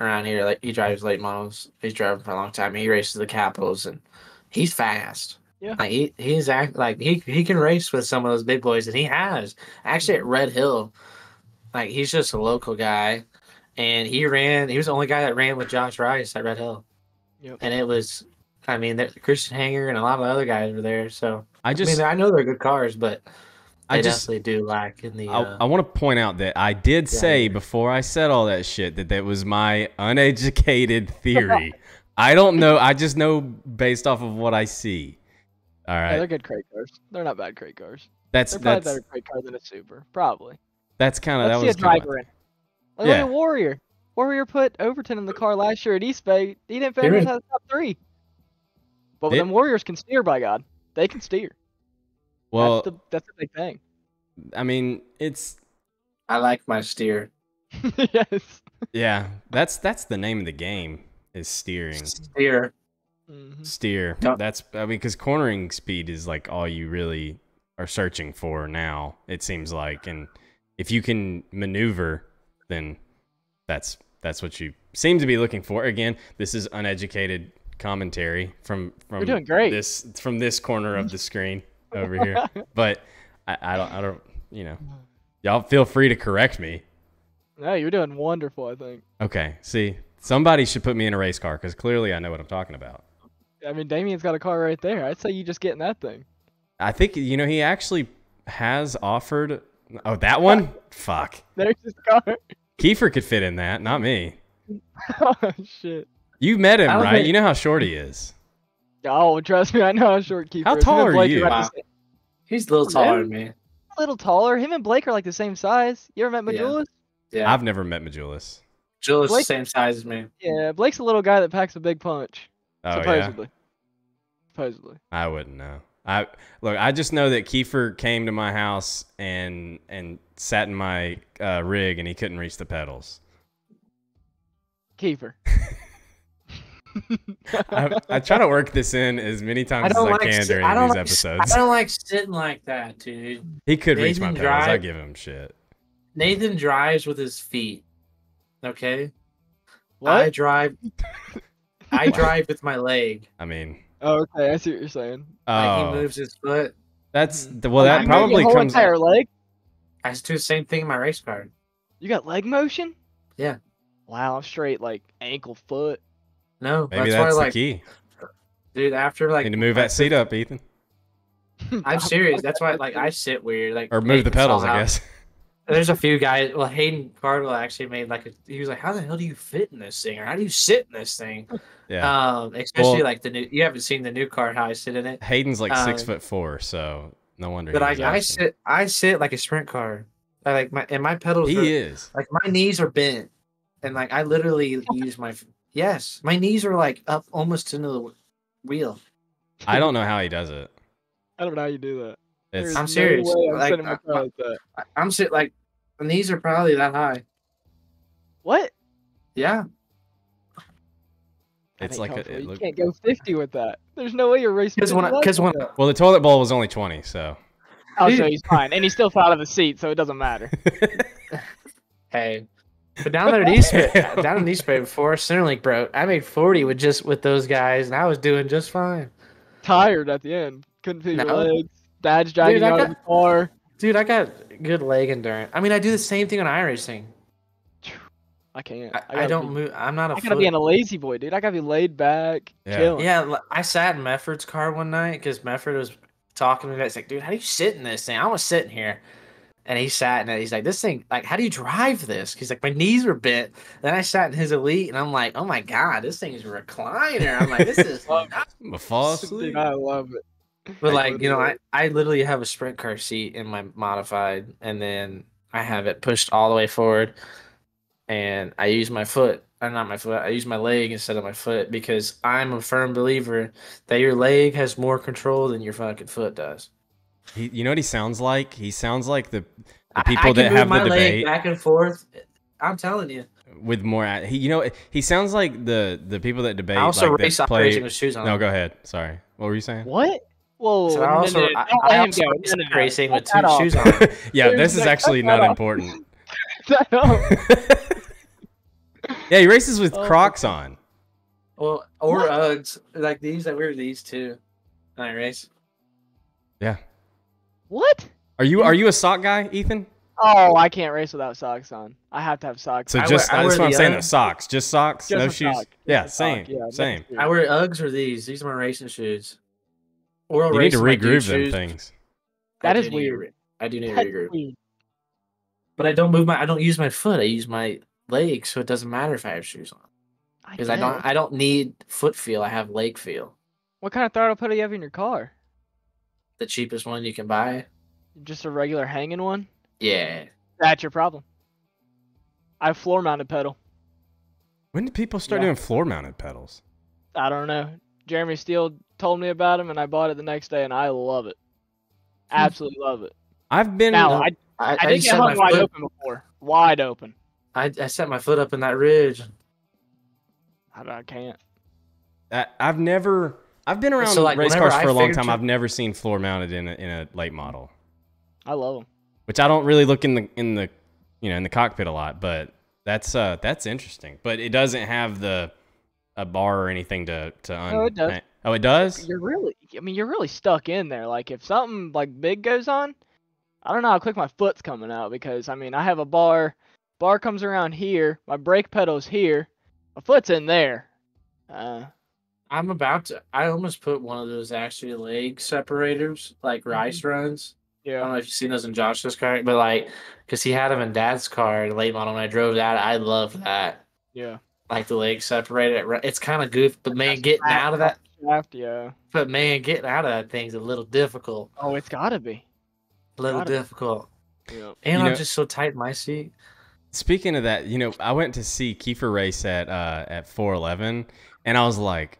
around here. Like, he drives late models. He's driving for a long time. He races the Capitals, and he's fast. Yeah. Like, he can race with some of those big boys, and he has actually at Red Hill. Like, he's just a local guy, and he was the only guy that ran with Josh Rice at Red Hill. Yep. And it was, I mean, Christian Hanger and a lot of other guys were there. So I know they're good cars, but I definitely do lack in the. I want to point out that I did say before I said all that shit that was my uneducated theory. I don't know. I just know based off of what I see. All right, yeah, they're good crate cars. They're not bad crate cars. They're probably a better crate car than a super, probably. That's kind of that was a driver in. Look at Warrior. Warrior put Overton in the car last year at East Bay. He didn't finish out of the top 3. But them Warriors can steer, by God. They can steer. Well, that's the big thing. I mean, I like my steer. Yes. Yeah, that's the name of the game is steering. Steer. Mm-hmm. Steer. No. That's because cornering speed is like all you really are searching for now. It seems like if you can maneuver, then that's what you seem to be looking for. Again, this is uneducated commentary from You're doing great. from this corner of the screen over here. But I don't you know, y'all feel free to correct me. No, you're doing wonderful, I think. Okay, see, somebody should put me in a race car because clearly I know what I'm talking about. I mean, Damian's got a car right there. I'd say you just get in that thing. I think you know he actually has offered. Oh, that one? Fuck. There's his car. Kiefer could fit in that, not me. Oh, shit. You met him, right? You know how short he is. Oh, trust me, I know how short Kiefer is. How tall are you? He's a little taller than me. A little taller. Him and Blake are like the same size. You ever met Majulis? Yeah. I've never met Majulis. Jill is the same size as me. Yeah, Blake's a little guy that packs a big punch. Oh, supposedly. Yeah? Supposedly. I wouldn't know. I just know that Kiefer came to my house and sat in my rig, and he couldn't reach the pedals. Kiefer. I try to work this in as many times as I can during these episodes. I don't like sitting like that, dude. He could reach my pedals. I give him shit. Nathan drives with his feet. Okay. What? I drive with my leg. I mean. Oh, okay. I see what you're saying. Like he moves his foot. That's well. That I probably your whole comes. Entire leg. I do the same thing in my race car. You got leg motion? Yeah. Wow. Straight like ankle foot. No. Maybe that's why, like, the key. Dude, after like. Need to move that seat up, Ethan. I'm serious. That's why like I sit weird. Like or move the pedals, I guess. There's a few guys. Well, Hayden Cardwell actually made like a. He was like, "How the hell do you fit in this thing? Or how do you sit in this thing?" Yeah. Especially well, like the new. You haven't seen the new car. How I sit in it. Hayden's like 6'4", so no wonder. But I sit like a sprint car. I like my pedals. He is like my knees are bent, and like I literally use my. Yes, my knees are like up almost into the wheel. I don't know how he does it. I don't know how you do that. I'm serious. I'm sitting like my knees are probably that high. What? Yeah. It's like a, you can't go 50 with that. There's no way you're racing. Well, the toilet bowl was only 20, so. Oh, so he's fine, and he still fell out of the seat, so it doesn't matter. Hey, but down there at East Bay, before Centerlink broke, I made 40 with those guys, and I was doing just fine. Tired at the end, couldn't feel your legs. Dad's driving out of the car. Dude, I got good leg endurance. I mean, I do the same thing on iRacing. I can't. I don't move. I'm not a I gotta be in a lazy boy, dude. I gotta be laid back. Yeah. Chilling. Yeah, I sat in Mefford's car one night because Mefford was talking to me. He's like, dude, how do you sit in this thing? I want to sit in here. And he sat in it. He's like, this thing, like, how do you drive this? He's like, my knees were bent. Then I sat in his Elite, and I'm like, oh my God, this thing is a recliner. I'm like, this is. I'm a fall asleep. I love it. But like, you know, I literally have a sprint car seat in my modified, and then I have it pushed all the way forward, and I use my foot, or not my foot, I use my leg instead of my foot, because I'm a firm believer that your leg has more control than your fucking foot does. You know what he sounds like? He sounds like the people that have the debate back and forth. I'm telling you. With more, you know, he sounds like the people that debate. I also like, race operation with shoes on. No, go ahead. Sorry, what were you saying? What? Whoa! So I also racing with two shoes on. Yeah, dude, this is actually not important. Yeah, he races with Crocs on. Well, or Uggs, like these. I wear these too. I race. Yeah. What? Are you a sock guy, Ethan? Oh, I can't race without socks on. I have to have socks. So that's what I'm saying. Socks, just socks, no shoes. Yeah, same, same. I wear Uggs or these. These are my racing shoes. You need to regroove them things. That is weird. I do need to regroove. But I don't move my. I don't use my foot. I use my legs, so it doesn't matter if I have shoes on. Because I don't need foot feel. I have leg feel. What kind of throttle pedal do you have in your car? The cheapest one you can buy. Just a regular hanging one. Yeah. That's your problem. I have floor mounted pedal. When did people start doing floor mounted pedals? I don't know. Jeremy Steele told me about him, and I bought it the next day, and I love it. Absolutely love it. I've been... Now, I did get hung wide open before. Wide open. I set my foot up in that ridge. I can't. I've never... I've been around race cars for a long time. I've never seen floor mounted in a late model. I love them. Which I don't really look in the you know, in the cockpit a lot, but that's interesting. But it doesn't have a bar or anything to un. Oh, it does. Oh, it does? You're really stuck in there. Like if something like big goes on, I don't know how quick my foot's coming out, because I mean I have a bar comes around here, my brake pedal's here, my foot's in there. I almost put one of those actually leg separators, like Rice runs. Yeah. I don't know if you've seen those in Josh's car, but like, because he had them in Dad's car, late model, when I drove that, I loved that. Yeah. Like the legs separated. It's kind of goofy, but man, getting out of that. Yeah. But man, getting out of that thing's a little difficult. Oh, it's got to be. A little difficult. Yeah. And I'm just so tight in my seat. Speaking of that, you know, I went to see Kiefer race at 411, and I was like,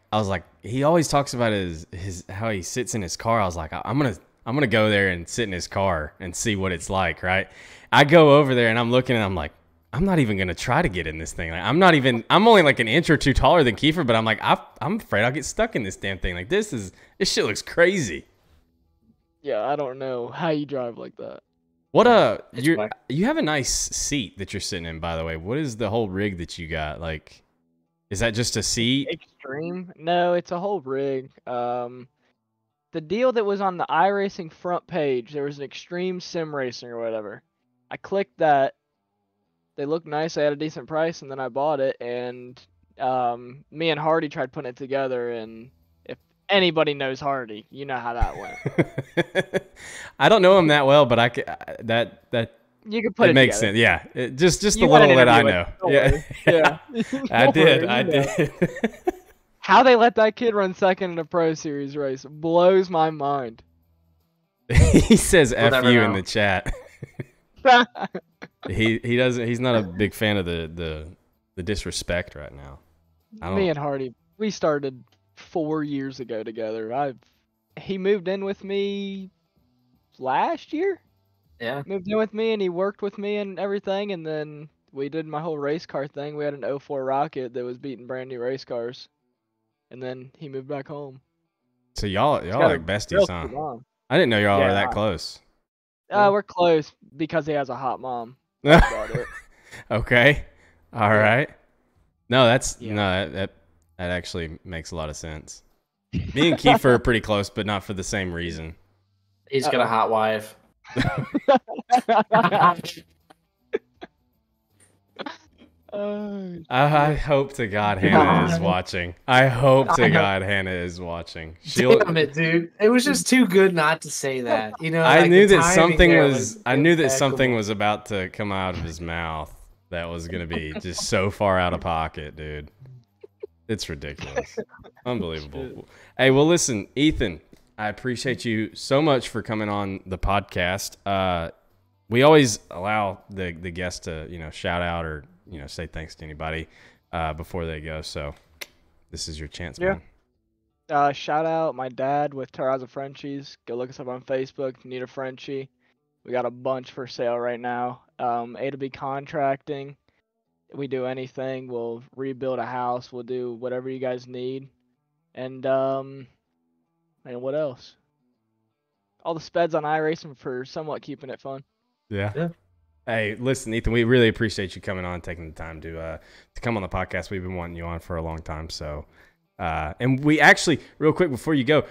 he always talks about his how he sits in his car. I was like, I'm gonna go there and sit in his car and see what it's like, right? I go over there and I'm looking and I'm like, I'm not even gonna try to get in this thing. Like, I'm only like an inch or two taller than Kiefer, but I'm like, I'm afraid I'll get stuck in this damn thing. Like, this shit looks crazy. Yeah, I don't know how you drive like that. What you have a nice seat that you're sitting in, by the way. What is the whole rig that you got? Like, is that just a seat? Extreme? No, it's a whole rig. The deal that was on the iRacing front page, there was an Extreme Sim Racing or whatever. I clicked that. They looked nice. They had a decent price, and then I bought it. And me and Hardy tried putting it together, and if anybody knows Hardy, you know how that went. I don't know him that well, but I could, that you could put it makes together. Sense. Yeah, just the little that I know. Yeah, yeah. I did. How they let that kid run second in a Pro Series race blows my mind. He says "f you" in the chat. He doesn't. He's not a big fan of the disrespect right now. Me and Hardy, we started 4 years ago together. He moved in with me last year. Yeah, moved in with me and he worked with me and everything. And then we did my whole race car thing. We had an 04 Rocket that was beating brand new race cars. And then he moved back home. So y'all are besties, huh? I didn't know y'all were that close. We're close because he has a hot mom. Okay. All right. No, that actually makes a lot of sense. Me and Kiefer are pretty close, but not for the same reason. He's got a hot wife. I hope to God Hannah is watching. I hope to God Hannah is watching. Damn it, dude! It was just too good not to say that. You know, I knew that something was. I knew that something was about to come out of his mouth that was gonna be just so far out of pocket, dude. It's ridiculous, unbelievable. Hey, well, listen, Ethan, I appreciate you so much for coming on the podcast. We always allow the guests to shout out or. Say thanks to anybody before they go. So this is your chance, man. Shout out my dad with Terrazza Frenchies. Go look us up on Facebook. If you need a Frenchie, we got a bunch for sale right now. A to B Contracting. We do anything. We'll rebuild a house. We'll do whatever you guys need. And what else? All the speds on iRacing for somewhat keeping it fun. Yeah. Yeah. Hey, listen, Ethan, we really appreciate you coming on, taking the time to come on the podcast. We've been wanting you on for a long time. So, and we actually, real quick before you go,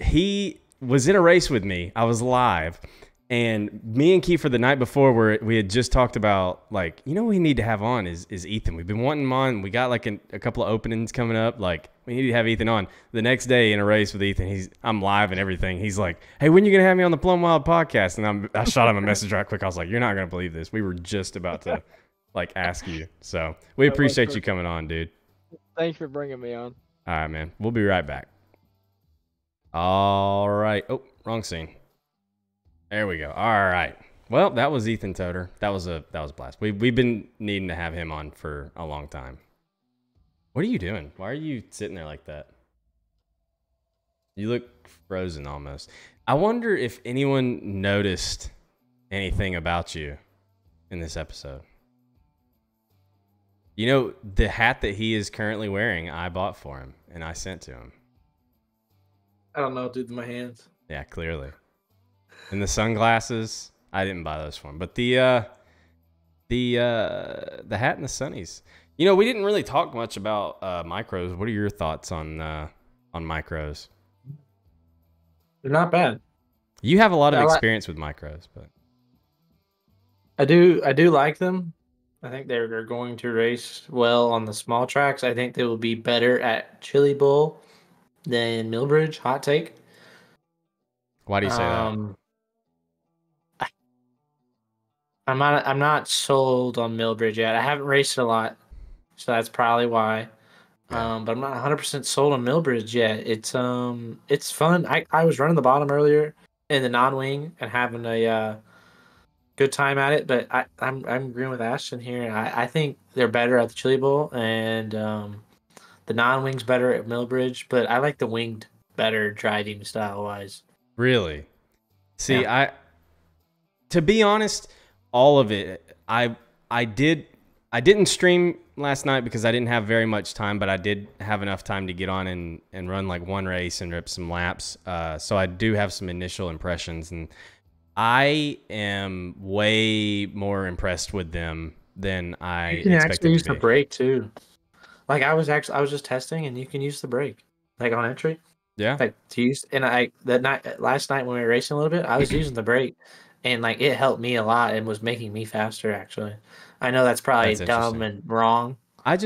he was in a race with me. I was live, and me and Kiefer the night before, we had just talked about, like, what we need to have on is Ethan. We've been wanting him on. We got like a couple of openings coming up. Like, we need to have Ethan on. The next day in a race with Ethan, I'm live and everything. He's like, "Hey, when are you gonna have me on the Plum Wild podcast?" And I shot him a message right quick. I was like, "You're not gonna believe this. We were just about to like ask you." So we appreciate you coming on, dude. Thanks for bringing me on. All right, man. We'll be right back. All right. Oh, wrong scene. There we go. All right. Well, that was Ethan Toedter. That was a blast. We've been needing to have him on for a long time. What are you doing? Why are you sitting there like that? You look frozen almost. I wonder if anyone noticed anything about you in this episode. You know, the hat that he is currently wearing, I bought for him and I sent to him. I don't know, dude, my hands. Yeah, clearly. And the sunglasses, I didn't buy those for him. But the hat and the sunnies. You know, we didn't really talk much about micros. What are your thoughts on micros? They're not bad. You have a lot of experience with micros, but I do like them. I think they're going to race well on the small tracks. I think they will be better at Chili Bowl than Millbridge. Hot take. Why do you say that? I'm not sold on Millbridge yet. I haven't raced a lot. So that's probably why. But I'm not 100% sold on Millbridge yet. It's fun. I was running the bottom earlier in the non-wing and having a good time at it, but I'm agreeing with Ashton here. I think they're better at the Chili Bowl, and the non-wing's better at Millbridge, but I like the winged better driving style-wise. Really? See, yeah. To be honest, all of it. I didn't stream last night because I didn't have very much time, but I did have enough time to get on and run like one race and rip some laps. So I do have some initial impressions, and I am way more impressed with them than I expected. You can actually use the brake too. Like I was just testing, and you can use the brake like on entry. Yeah. Like to use, and last night when we were racing a little bit, I was using the brake, and like it helped me a lot and was making me faster actually. I know that's probably dumb and wrong. I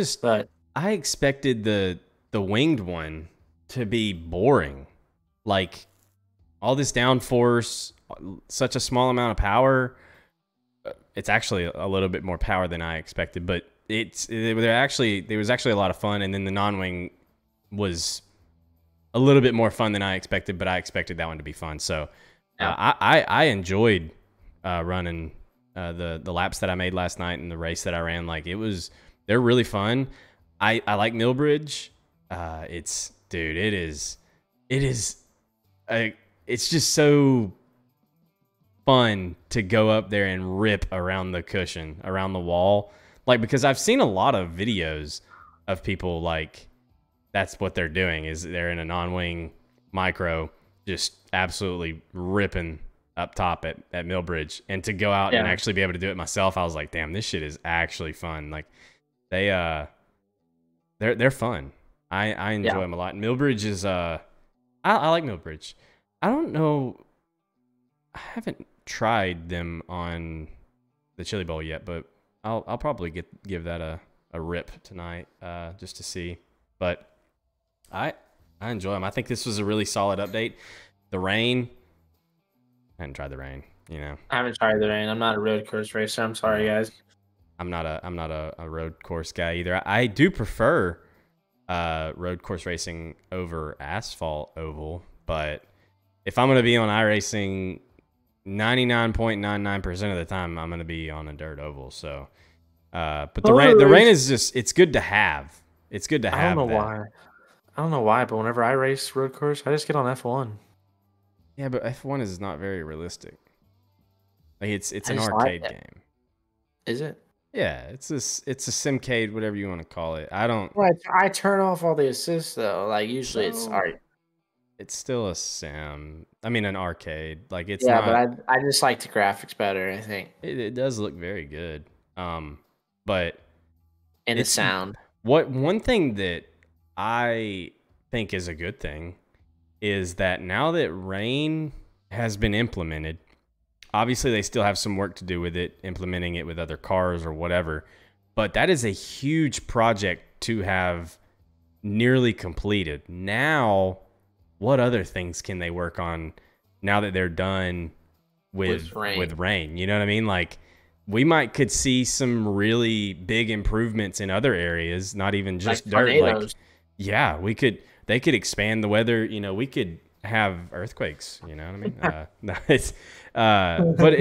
expected the winged one to be boring. Like all this downforce, such a small amount of power. It's actually a little bit more power than I expected, but there was actually a lot of fun. And then the non-wing was a little bit more fun than I expected, but I expected that one to be fun. So I enjoyed running the laps that I made last night and the race that I ran. Like they're really fun. I like Millbridge. It's just so fun to go up there and rip around the cushion, around the wall. Like, because I've seen a lot of videos of people, like, that's what they're doing, is they're in a non-wing micro just absolutely ripping up top at Millbridge. And to go out and actually be able to do it myself, I was like, damn, this shit is actually fun. Like they're fun. I enjoy them a lot. Millbridge is I like Millbridge. I don't know, I haven't tried them on the Chili Bowl yet, but I'll probably give that a rip tonight just to see. But I enjoy them. I think this was a really solid update. The rain, I hadn't tried the rain. You know, I haven't tried the rain. I'm not a road course racer. I'm sorry, guys. I'm not a road course guy either. I do prefer road course racing over asphalt oval, but if I'm gonna be on iRacing, 99.99% of the time I'm gonna be on a dirt oval. So, but the rain is just, it's good to have. It's good to have. I don't know why, but whenever I race road course, I just get on F1. Yeah, but F1 is not very realistic. Like it's an arcade game. Is it? Yeah, it's a simcade, whatever you want to call it. I don't. Well, I turn off all the assists though. Like usually it's art. It's still a sim. I mean, an arcade. Like it's not. Yeah, but I just like the graphics better. I think it does look very good. But and the sound. One thing that I think is a good thing is that now that rain has been implemented, obviously they still have some work to do with it, implementing it with other cars or whatever, but that is a huge project to have nearly completed. Now, what other things can they work on now that they're done with rain? You know what I mean? Like, we could see some really big improvements in other areas, not even just like dirt. Tornadoes. Like, yeah, they could expand the weather. You know, we could have earthquakes. You know what I mean? But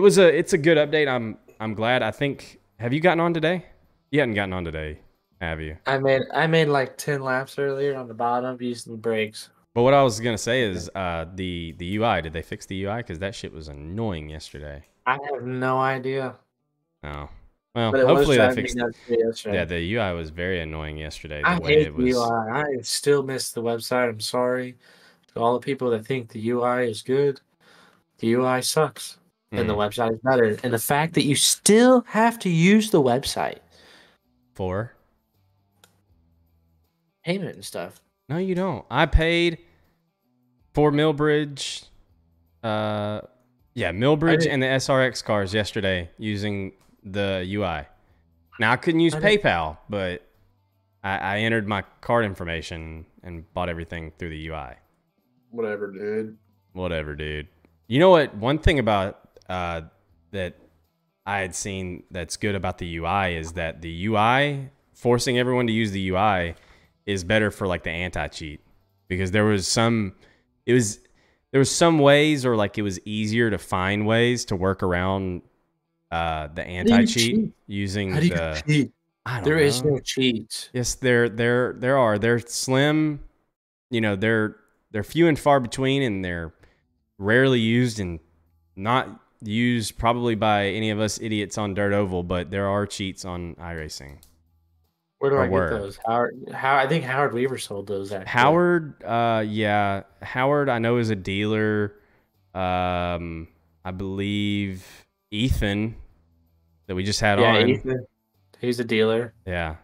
it's a good update. I'm glad. I think, have you gotten on today? You hadn't gotten on today, have you? I made like 10 laps earlier on the bottom using the brakes. But what I was gonna say is the UI. Did they fix the UI? Because that shit was annoying yesterday. I have no idea. Oh. Well, hopefully that fixed it. Yeah, the UI was very annoying yesterday. I hate the UI. I still miss the website. I'm sorry to all the people that think the UI is good. The UI sucks. And the website is better. And the fact that you still have to use the website. For? Payment and stuff. No, you don't. I paid for Millbridge. Yeah, Millbridge and the SRX cars yesterday using the UI. Now, I couldn't use PayPal, but I entered my card information and bought everything through the UI. Whatever, dude. Whatever, dude. You know what? One thing about that I had seen that's good about the UI is that the UI, forcing everyone to use the UI, is better for like the anti-cheat. Because there was some... It was... there was some ways, or like it was easier to find ways to work around the anti-cheat using the. How do you cheat? There is no cheats. Yes, there are. They're slim. You know, they're few and far between, and they're rarely used and not used probably by any of us idiots on Dirt Oval. But there are cheats on iRacing. Where do I get those? I think Howard Weaver sold those. Actually, Howard. Yeah, Howard. I know is a dealer. I believe Ethan that we just had on. Ethan. He's a dealer. Yeah.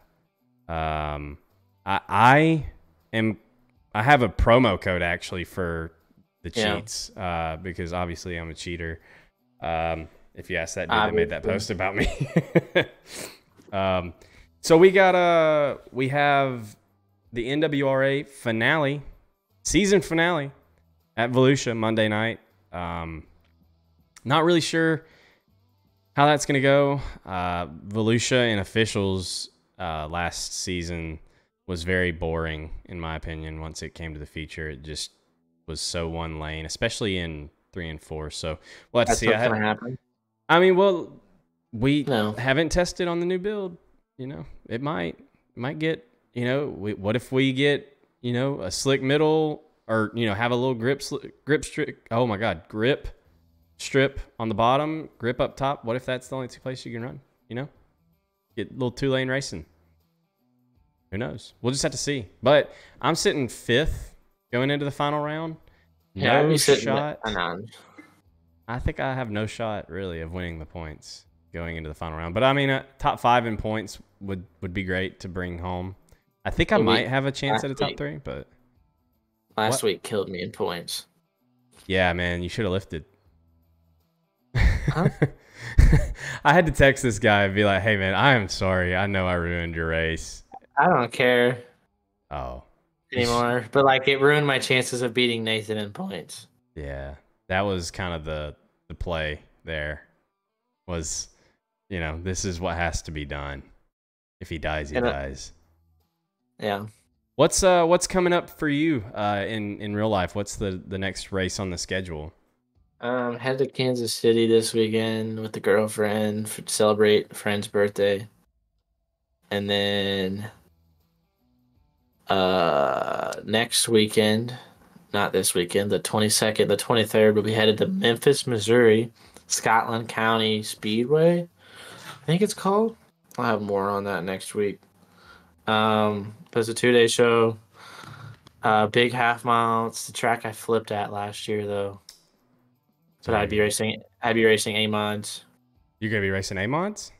I have a promo code actually for the cheats because obviously I'm a cheater. If you ask that dude that made that post about me. So we have the NWRA finale, season finale at Volusia Monday night. Not really sure how that's going to go. Volusia and officials last season was very boring, in my opinion. Once it came to the feature, it just was so one lane, especially in 3 and 4. So we'll have to see. That's what's going to happen. I mean, well, we haven't tested on the new build. You know, it might get, you know, what if we get, you know, a slick middle or, you know, have a little grip strip. Oh my God. Grip strip on the bottom, grip up top. What if that's the only two places you can run, you know, get a little 2-lane racing. Who knows? We'll just have to see, but I'm sitting 5th going into the final round. Yeah, no shot. I think I have no shot really of winning the points going into the final round, but I mean, top 5 in points would be great to bring home. I think I might have a chance at a top 3, but last week killed me in points. Yeah, man, you should have lifted. Huh? I had to text this guy and be like, "Hey, man, I am sorry. I know I ruined your race. I don't care. Oh, anymore, but like it ruined my chances of beating Nathan in points." Yeah, that was kind of the play there. Was, you know, this is what has to be done. If he dies, he dies. Yeah. What's coming up for you in real life? What's the next race on the schedule? Head to Kansas City this weekend with the girlfriend to celebrate a friend's birthday. And then next weekend, not this weekend, the 22nd, the 23rd, we'll be headed to Memphis, Missouri. Scotland County Speedway, I think it's called. I'll have more on that next week. But it's a 2-day show. Big half mile. It's the track I flipped at last year, though. But I'd be racing. I'd be racing A-Mods. You're gonna be racing A-Mods?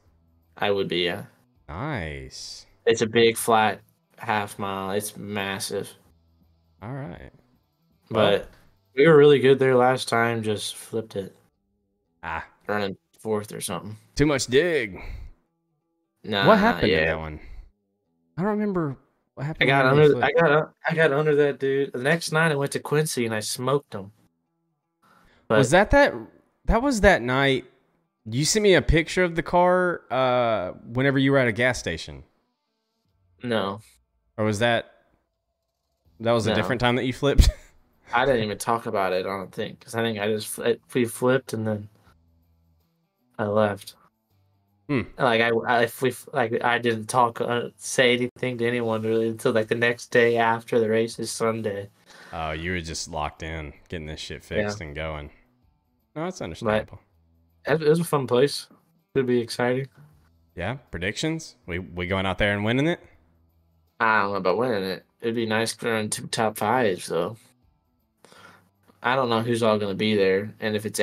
I would be. Yeah. Nice. It's a big flat half mile. It's massive. All right. But we were really good there last time. Just flipped it. Running 4th or something. Too much dig. Nah, what happened to that one? I don't remember what happened. I got under that dude. The next night I went to Quincy and I smoked him. But was that was that night you sent me a picture of the car whenever you were at a gas station? No. Or was that was a different time that you flipped? I didn't even talk about it, I don't think, because I think I just we flipped and then I left. Like I didn't talk, say anything to anyone really until like the next day after the race is Sunday. Oh, you were just locked in, getting this shit fixed and going. No, that's understandable. But it was a fun place. It'd be exciting. Yeah, predictions. We going out there and winning it? I don't know about winning it. It'd be nice to run 2 top 5s though. I don't know who's all gonna be there, and if it's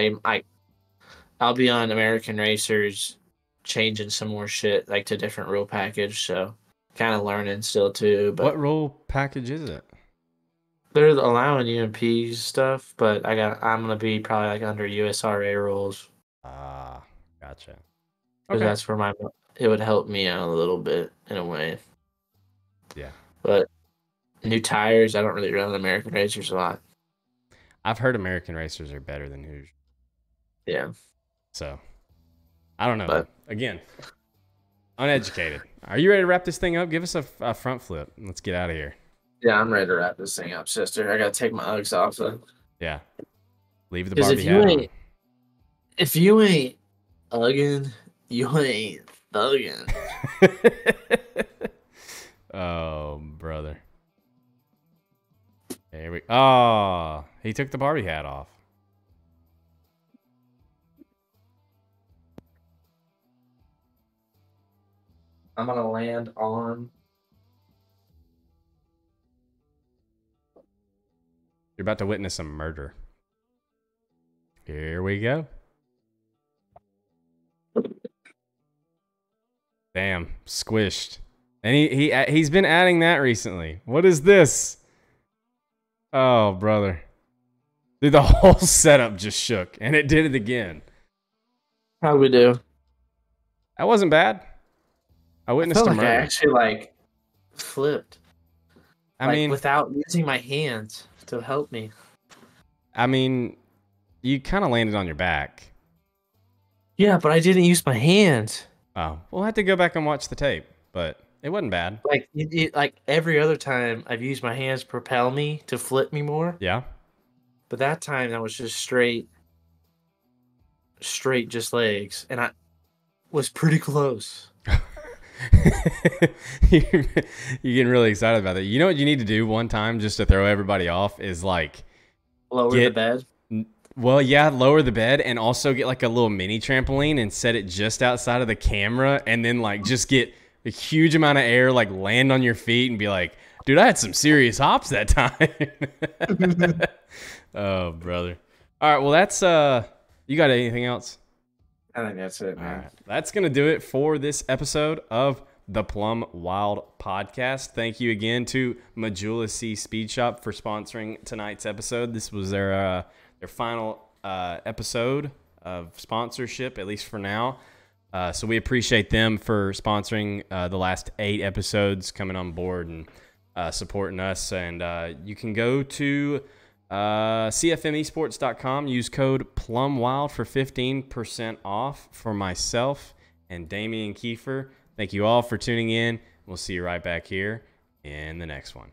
I'll be on American Racers, changing some more shit like to different rule package. So kind of learning still too. But what rule package is it? They're allowing UMP stuff, but I'm gonna be probably like under USRA rules. Ah, gotcha. Okay, that's where it would help me out a little bit in a way. Yeah, but new tires. I don't really run American Racers a lot. I've heard American Racers are better than Hoosier. Yeah. So, I don't know. But, again, uneducated. Are you ready to wrap this thing up? Give us a front flip. Let's get out of here. Yeah, I'm ready to wrap this thing up, sister. I got to take my Uggs off. So. Yeah. Leave the Barbie hat. If you ain't ugging, you ain't thugging. Oh, brother. There we go. Oh, he took the Barbie hat off. I'm going to land on... You're about to witness a murder. Here we go. Damn, squished. And he's been adding that recently. What is this? Oh, brother. Dude, the whole setup just shook, and it did it again. How'd we do? That wasn't bad. I witnessed a murder. I actually, like, flipped. I mean, without using my hands to help me. I mean, you kind of landed on your back. Yeah, but I didn't use my hands. Oh, we'll have to go back and watch the tape, but it wasn't bad. Like, like every other time, I've used my hands to propel me to flip me more. Yeah. But that time, that was just straight, just legs, and I was pretty close. You're getting really excited about that. You know what you need to do one time just to throw everybody off is like lower the bed. Well, yeah, lower the bed and also get like a little mini trampoline and set it just outside of the camera and then like just get a huge amount of air, like land on your feet and be like, dude, I had some serious hops that time. Oh, brother. All right, well, that's you got anything else? I think that's it, man. All right. That's going to do it for this episode of the Plum Wild Podcast. Thank you again to Majuli C Speed Shop for sponsoring tonight's episode. This was their final episode of sponsorship, at least for now. So we appreciate them for sponsoring the last 8 episodes, coming on board and supporting us. And you can go to... cfmesports.com, use code PLUMWILD for 15% off. For myself and Damian Kiefer, thank you all for tuning in. We'll see you right back here in the next one.